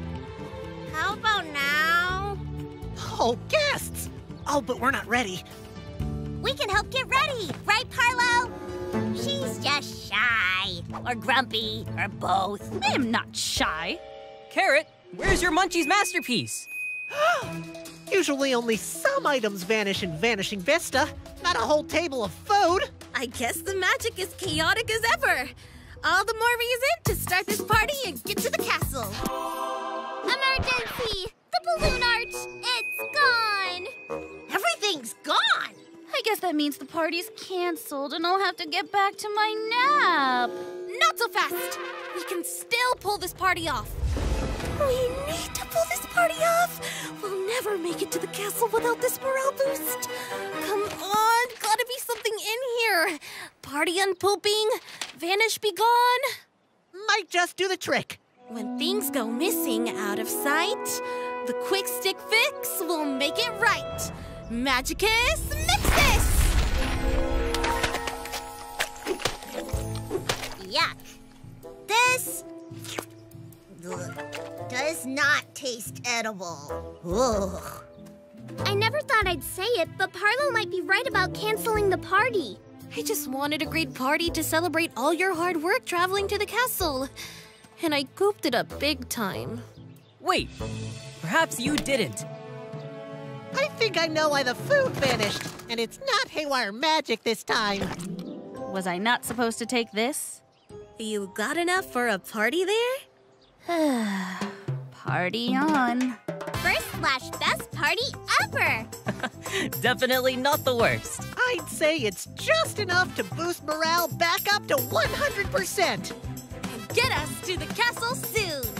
How about now? Oh, guests! Oh, but we're not ready. We can help get ready, right, Parlo? She's just shy, or grumpy, or both. I am not shy. Carrot, where's your munchie's masterpiece? Usually only some items vanish in Vanishing Vista, not a whole table of food. I guess the magic is chaotic as ever. All the more reason to start this party and get to the castle. Emergency! The balloon arch, it's gone! Everything's gone! I guess that means the party's canceled and I'll have to get back to my nap. Not so fast! We can still pull this party off. We need to pull this party off! We'll never make it to the castle without this morale boost. Come on, gotta be something in here. Party unpooping, vanish be gone. Might just do the trick. When things go missing out of sight, the quick stick fix will make it right. Magicus Mixus! Yuck. This does not taste edible. Ugh. I never thought I'd say it, but Parlo might be right about canceling the party. I just wanted a great party to celebrate all your hard work traveling to the castle. And I gooped it up big time. Wait, perhaps you didn't. I think I know why the food vanished, and it's not haywire magic this time. Was I not supposed to take this? You got enough for a party there? Party on. First slash best party ever! Definitely not the worst. I'd say it's just enough to boost morale back up to one hundred percent. Get us to the castle soon!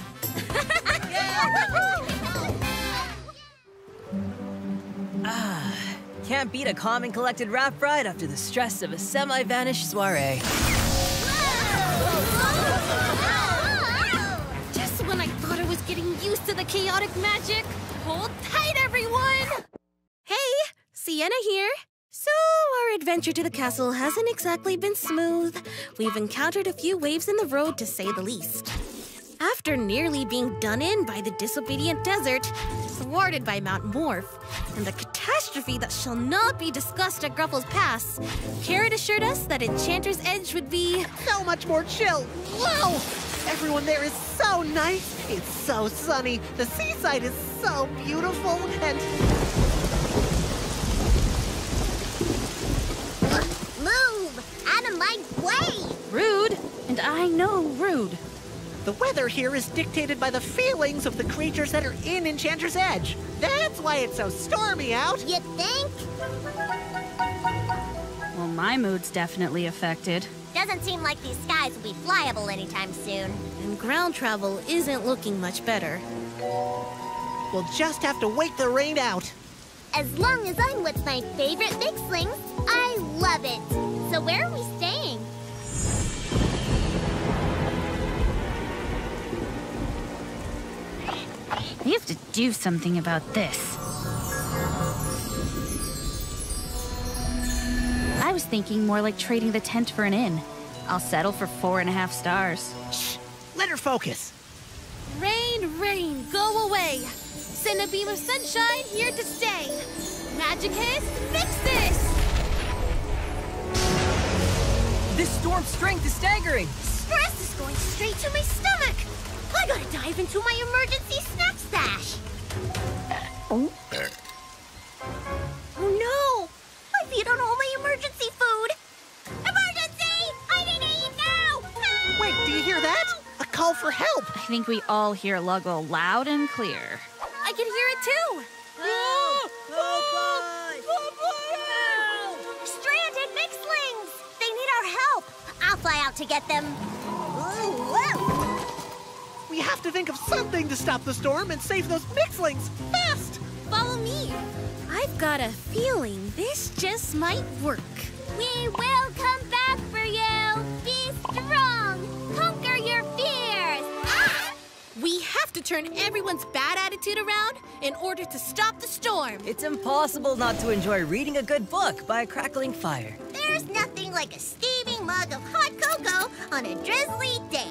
Ah, can't beat a calm and collected raft ride after the stress of a semi-vanished soiree. Just when I thought I was getting used to the chaotic magic, hold tight, everyone! Hey, Sienna here. So, our adventure to the castle hasn't exactly been smooth. We've encountered a few waves in the road, to say the least. After nearly being done in by the disobedient desert, thwarted by Mount Morph, and the catastrophe that shall not be discussed at Gruffle's Pass, Carrot assured us that Enchanter's Edge would be... so much more chill! Whoa! Everyone there is so nice! It's so sunny! The seaside is so beautiful, and... move! Out of my way! Rude, and I know rude. The weather here is dictated by the feelings of the creatures that are in Enchanter's Edge. That's why it's so stormy out. You think? Well, my mood's definitely affected. Doesn't seem like these skies will be flyable anytime soon. And ground travel isn't looking much better. We'll just have to wait the rain out. As long as I'm with my favorite Mixlings, I love it. So where are we staying? We have to do something about this. I was thinking more like trading the tent for an inn. I'll settle for four and a half stars. Shh! Let her focus. Rain, rain, go away. Send a beam of sunshine here to stay. Magicus Mixus! This storm's strength is staggering. Stress is going straight to my stomach. I gotta dive into my emergency snack stash. Oh, oh no! I beat on all my emergency food. Emergency! I need to eat now! Help! Wait, do you hear that? A call for help. I think we all hear Luggle loud and clear. I can hear it too! Oh, oh, oh, oh, oh, oh. Stranded Mixlings! They need our help! I'll fly out to get them. Ooh, we have to think of something to stop the storm and save those Mixlings fast! Follow me! I've got a feeling this just might work. We will come back for you! Be strong! Conquer your fears! Ah! We have to turn everyone's bad attitude around in order to stop the storm. It's impossible not to enjoy reading a good book by a crackling fire. There's nothing like a steaming mug of hot cocoa on a drizzly day.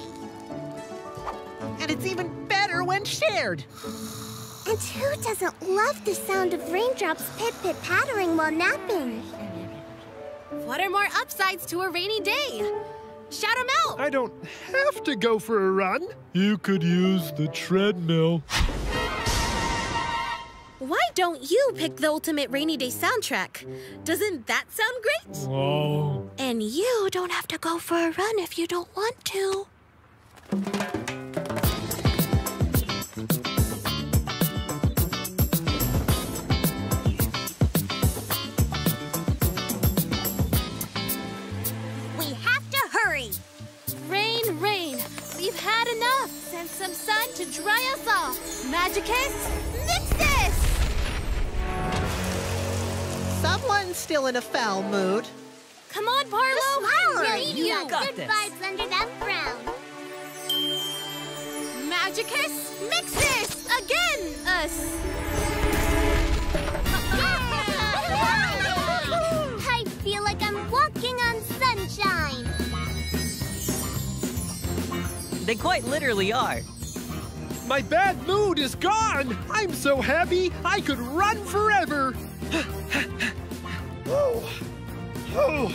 And it's even better when shared. And who doesn't love the sound of raindrops pit-pit pattering while napping? What are more upsides to a rainy day? Shout him out! I don't have to go for a run. You could use the treadmill. Why don't you pick the ultimate rainy day soundtrack? Doesn't that sound great? Whoa. And you don't have to go for a run if you don't want to. We have to hurry. Rain, rain. We've had enough. Send some sun to dry us off. Magicus Mixus! Someone's still in a foul mood. Come on, Parlo. We'll eat you. You got good this. Vibes under that frown. Magicus Mixus again, us. I feel like I'm walking on sunshine. They quite literally are. My bad mood is gone! I'm so happy I could run forever! Oh. Oh.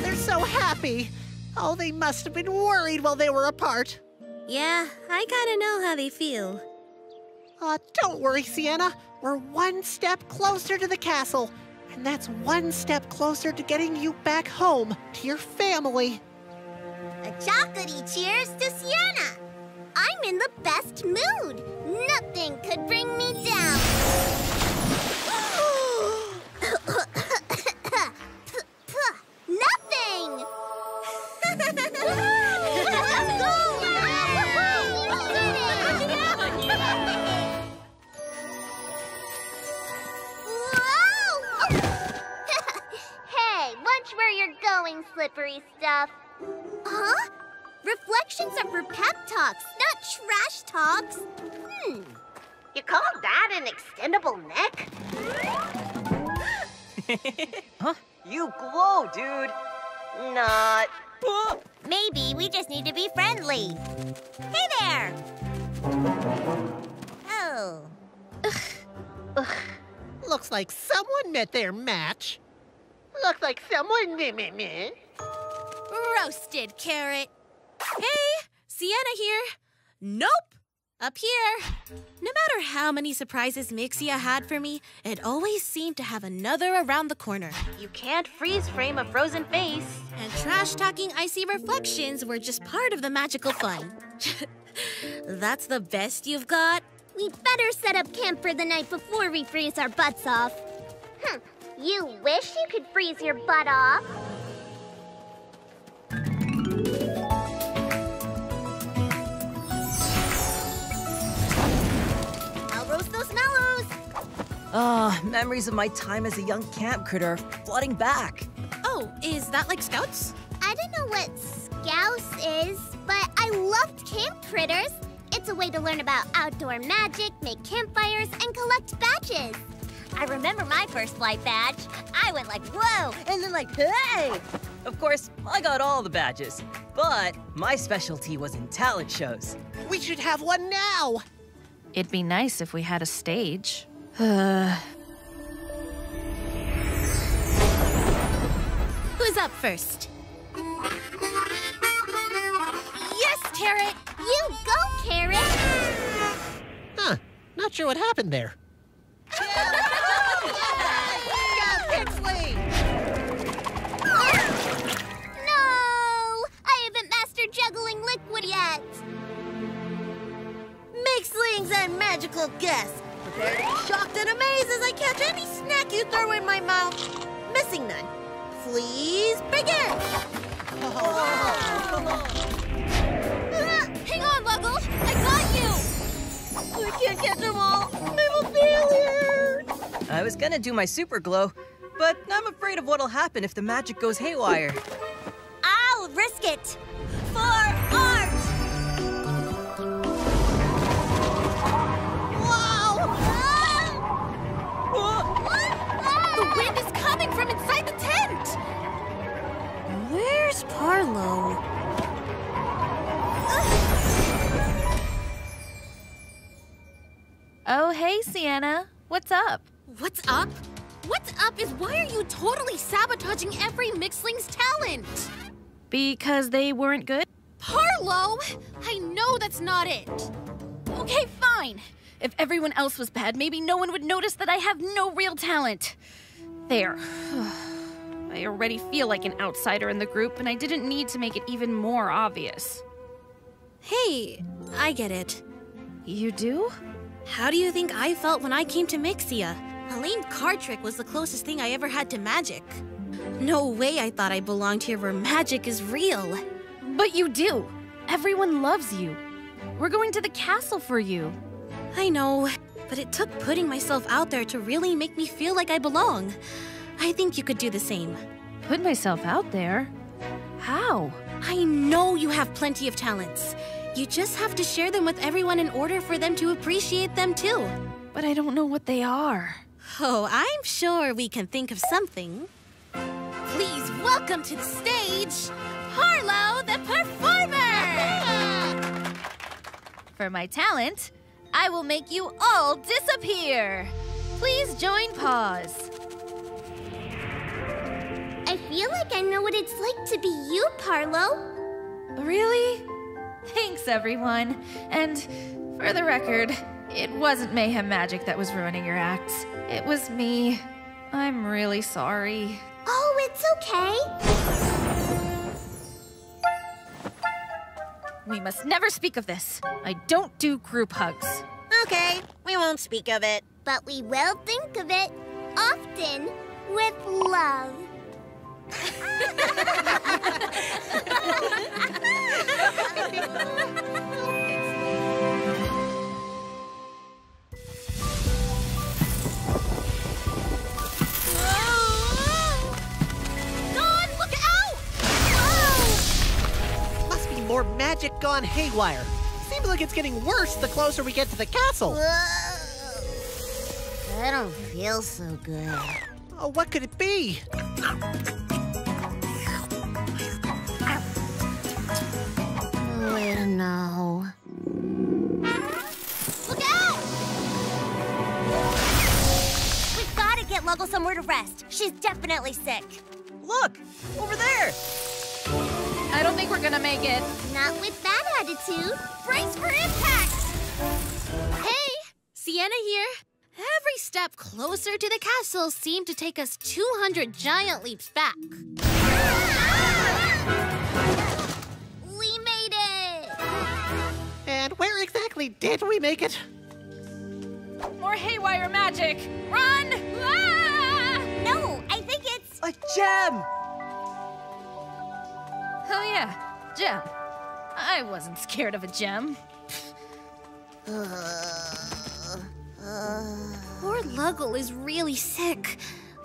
They're so happy! Oh, they must have been worried while they were apart. Yeah, I kinda know how they feel. Aw, uh, don't worry, Sienna. We're one step closer to the castle. And that's one step closer to getting you back home, to your family. A chocolatey cheers to Sienna! I'm in the best mood! Nothing could bring me down! Nothing! Let's go! You did it! Whoa! Hey, watch where you're going, slippery stuff. Huh? Reflections are for pep talks, not trash talks. Hmm. You call that an extendable neck? Huh? You glow, dude. Not. Maybe we just need to be friendly. Hey there! Oh. Ugh. Ugh. Looks like someone met their match. Looks like someone met me, me. Roasted Carrot. Hey, Sienna here. Nope, up here. No matter how many surprises Mixia had for me, it always seemed to have another around the corner. You can't freeze frame a frozen face. And trash-talking icy reflections were just part of the magical fun. That's the best you've got? We'd better set up camp for the night before we freeze our butts off. Hm, you wish you could freeze your butt off. Ah, oh, memories of my time as a young camp critter are flooding back. Oh, is that like Scouts? I don't know what Scouts is, but I loved camp critters. It's a way to learn about outdoor magic, make campfires, and collect badges. I remember my first flight badge. I went like, whoa, and then like, hey! Of course, I got all the badges, but my specialty was in talent shows. We should have one now! It'd be nice if we had a stage. Uh... Who's up first? Yes, Carrot! You go, Carrot! Huh. Not sure what happened there. Go, Pixley! No! I haven't mastered juggling liquid yet! Mixlings and magical guests! Shocked and amazed as I catch any snack you throw in my mouth. Missing none. Please begin! Oh. Ah, hang on, Luggle! I got you! I can't catch them all! I'm a failure! I was gonna do my super glow, but I'm afraid of what'll happen if the magic goes haywire. I'll risk it! For art! From inside the tent! Where's Parlo? Ugh. Oh, hey, Sienna. What's up? What's up? What's up is why are you totally sabotaging every Mixling's talent? Because they weren't good? Parlo! I know that's not it. Okay, fine. If everyone else was bad, maybe no one would notice that I have no real talent. There. I already feel like an outsider in the group, and I didn't need to make it even more obvious. Hey, I get it. You do? How do you think I felt when I came to Mixia? A lame card trick was the closest thing I ever had to magic. No way I thought I belonged here where magic is real. But you do. Everyone loves you. We're going to the castle for you. I know, but it took putting myself out there to really make me feel like I belong. I think you could do the same. Put myself out there? How? I know you have plenty of talents. You just have to share them with everyone in order for them to appreciate them too. But I don't know what they are. Oh, I'm sure we can think of something. Please welcome to the stage, Parlo the Performer! For my talent, I will make you all disappear. Please join paws. I feel like I know what it's like to be you, Parlo. Really? Thanks, everyone. And for the record, it wasn't Mayhem Magic that was ruining your acts. It was me. I'm really sorry. Oh, it's okay. We must never speak of this. I don't do group hugs. Okay, we won't speak of it. But we will think of it, often, with love. God, look out! Whoa! Must be more magic gone haywire. Seems like it's getting worse the closer we get to the castle. Whoa. I don't feel so good. Oh, what could it be? I don't know. Look out! We've got to get Luggle somewhere to rest. She's definitely sick. Look! Over there! I don't think we're gonna make it. Not with that attitude. Brace for impact! Hey! Sienna here. Every step closer to the castle seemed to take us two hundred giant leaps back. Where exactly did we make it? More haywire magic! Run! Ah! No, I think it's... a gem! Oh yeah, gem. I wasn't scared of a gem. Uh, uh... Poor Luggle is really sick.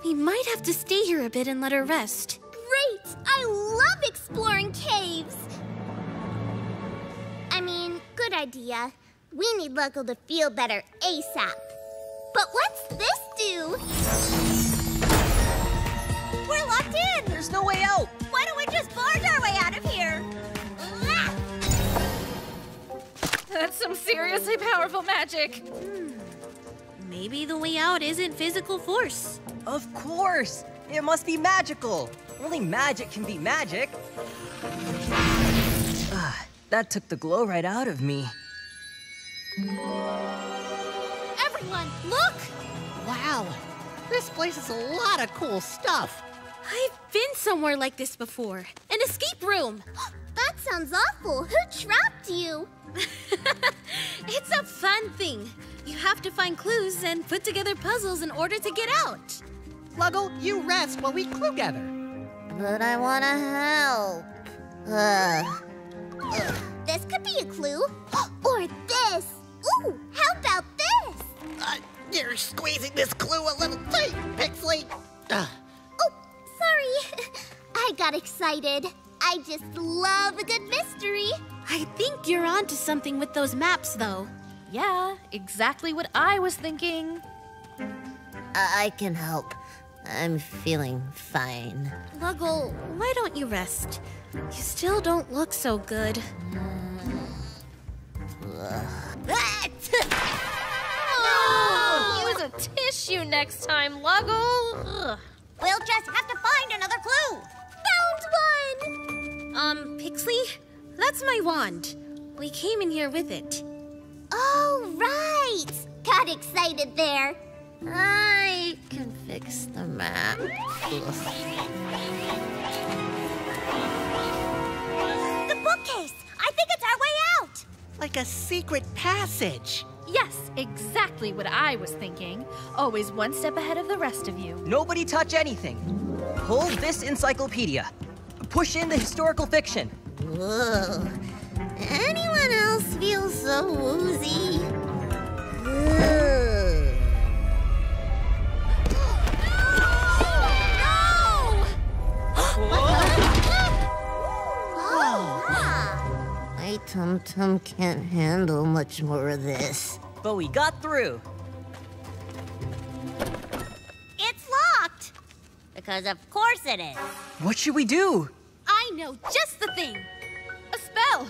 We might have to stay here a bit and let her rest. Great! I love exploring caves! I mean, good idea. We need Luggle to feel better ASAP. But what's this do? We're locked in! There's no way out! Why don't we just barge our way out of here? That's some seriously powerful magic. Hmm. Maybe the way out isn't physical force. Of course! It must be magical. Only magic can be magic. That took the glow right out of me. Everyone, look! Wow, this place is a lot of cool stuff. I've been somewhere like this before. An escape room! That sounds awful. Who trapped you? It's a fun thing. You have to find clues and put together puzzles in order to get out. Luggle, you rest while we clue gather. But I want to help. Ugh. Uh, this could be a clue. Or this. Ooh, how about this? Uh, you're squeezing this clue a little tight, Pixley. Uh. Oh, sorry. I got excited. I just love a good mystery. I think you're onto something with those maps, though. Yeah, exactly what I was thinking. I, I can help. I'm feeling fine. Luggle, why don't you rest? You still don't look so good. No! Use a tissue next time, Luggle! We'll just have to find another clue! Found one! Um, Pixley, that's my wand. We came in here with it. Oh, right! Got excited there. I can fix the map. The bookcase! I think it's our way out! Like a secret passage. Yes, exactly what I was thinking. Always one step ahead of the rest of you. Nobody touch anything. Hold this encyclopedia. Push in the historical fiction. Whoa. Anyone else feel so woozy? Ugh. No! Oh. My tum-tum can't handle much more of this. But we got through. It's locked! Because of course it is. What should we do? I know just the thing. A spell.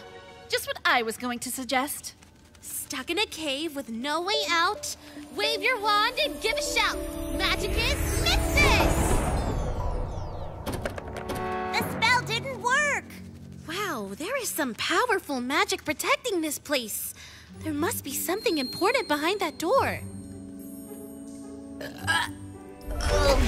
Just what I was going to suggest. Stuck in a cave with no way out, wave your wand and give a shout. Magicus Mixus! The spell didn't work. Wow, there is some powerful magic protecting this place. There must be something important behind that door. Uh, oh.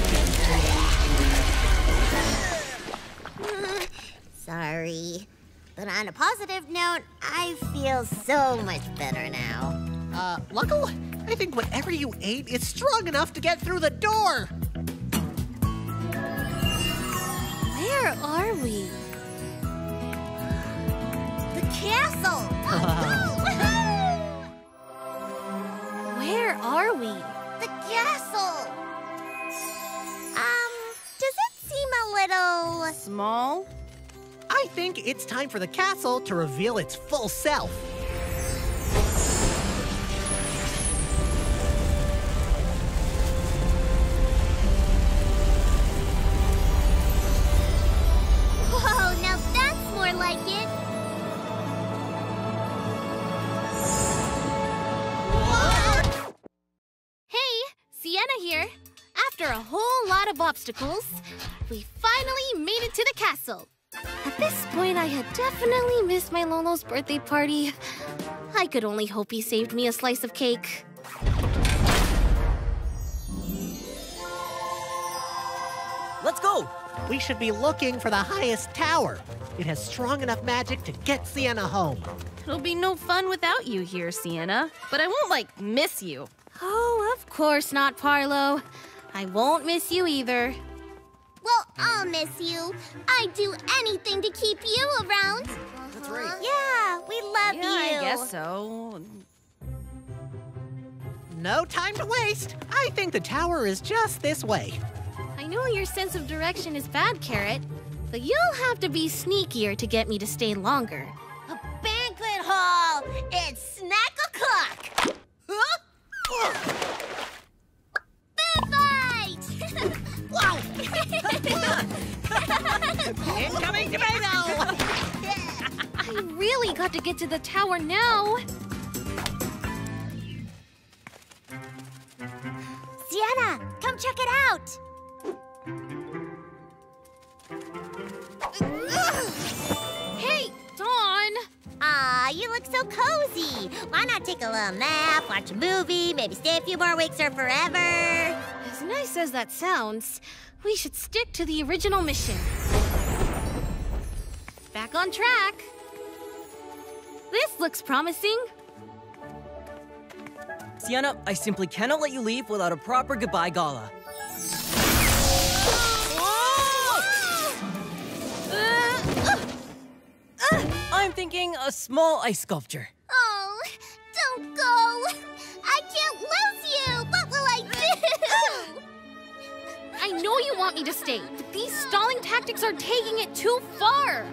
Sorry. But on a positive note, I feel so much better now. Uh, Luggle, I think whatever you ate is strong enough to get through the door. Where are we? The castle! Where are we? The castle! Um, does it seem a little... small? I think it's time for the castle to reveal its full self. Whoa, now that's more like it. Whoa. Hey, Sienna here. After a whole lot of obstacles, we finally made it to the castle. At this point, I had definitely missed my Lolo's birthday party. I could only hope he saved me a slice of cake. Let's go! We should be looking for the highest tower. It has strong enough magic to get Sienna home. It'll be no fun without you here, Sienna. But I won't, like, miss you. Oh, of course not, Parlo. I won't miss you either. Well, I'll miss you. I'd do anything to keep you around. Uh-huh. That's right. Yeah, we love yeah, you. I guess so. No time to waste. I think the tower is just this way. I know your sense of direction is bad, Carrot, but you'll have to be sneakier to get me to stay longer. A banquet hall! It's snack o'clock! Huh? Food fight! Wow! Incoming tomato! I really got to get to the tower now. Sienna, come check it out. Hey, Dawn! Aw, you look so cozy. Why not take a little nap, watch a movie, maybe stay a few more weeks or forever? As nice as that sounds, we should stick to the original mission. Back on track. This looks promising. Sienna, I simply cannot let you leave without a proper goodbye gala. Whoa! Uh, uh, uh. I'm thinking a small ice sculpture. Oh, don't go. I can't lose you. What will I do? I know you want me to stay, but these stalling tactics are taking it too far.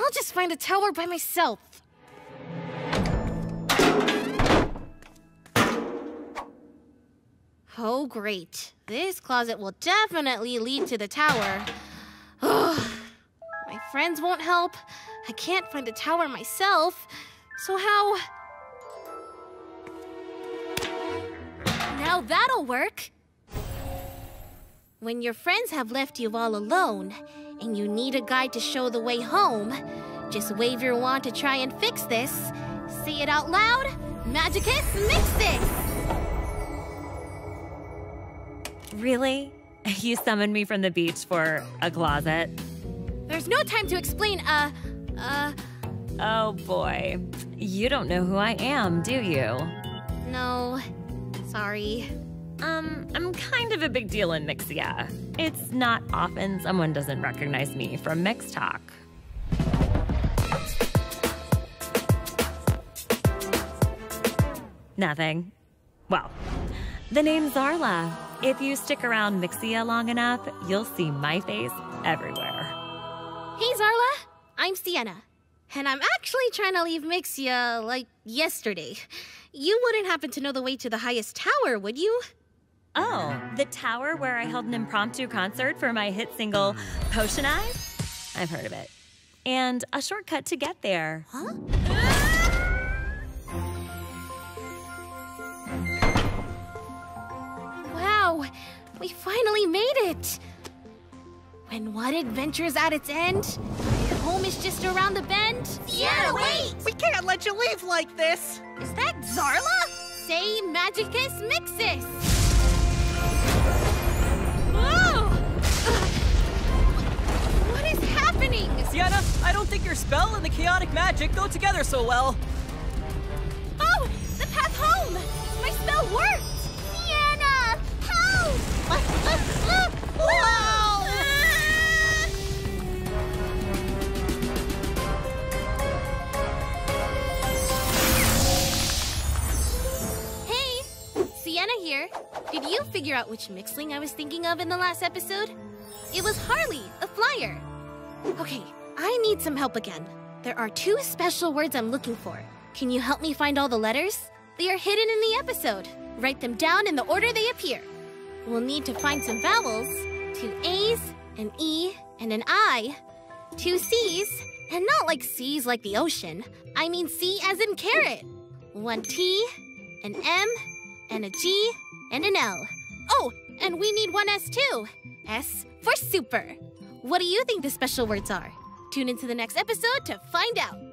I'll just find a tower by myself. Oh, great. This closet will definitely lead to the tower. Ugh. My friends won't help. I can't find a tower myself. So how... Now that'll work. When your friends have left you all alone, and you need a guide to show the way home, just wave your wand to try and fix this, say it out loud, Magicus Mixus! Really? You summoned me from the beach for a closet? There's no time to explain, uh, uh... Oh boy, you don't know who I am, do you? No, sorry. Um, I'm kind of a big deal in Mixia. It's not often someone doesn't recognize me from Mix Talk. Nothing. Well, the name's Zarla. If you stick around Mixia long enough, you'll see my face everywhere. Hey Zarla, I'm Sienna. And I'm actually trying to leave Mixia, like, yesterday. You wouldn't happen to know the way to the highest tower, would you? Oh, the tower where I held an impromptu concert for my hit single, Potion Eyes? I've heard of it. And a shortcut to get there. Huh? Wow, we finally made it! When one adventure's at its end, home is just around the bend. Sienna, wait! We can't let you leave like this! Is that Zarla? Say Magicus Mixus! Whoa! Uh, what is happening? Sienna, I don't think your spell and the chaotic magic go together so well. Oh! The path home! My spell worked! Sienna! Help! Uh, uh, uh, whoa! Sienna here. Did you figure out which Mixling I was thinking of in the last episode? It was Harley, the flyer. Okay, I need some help again. There are two special words I'm looking for. Can you help me find all the letters? They are hidden in the episode. Write them down in the order they appear. We'll need to find some vowels, two A's, an E, and an I, two C's, and not like C's like the ocean. I mean C as in carrot. One T, an M, and a G, and an L. Oh, and we need one S too. S for super. What do you think the special words are? Tune into the next episode to find out.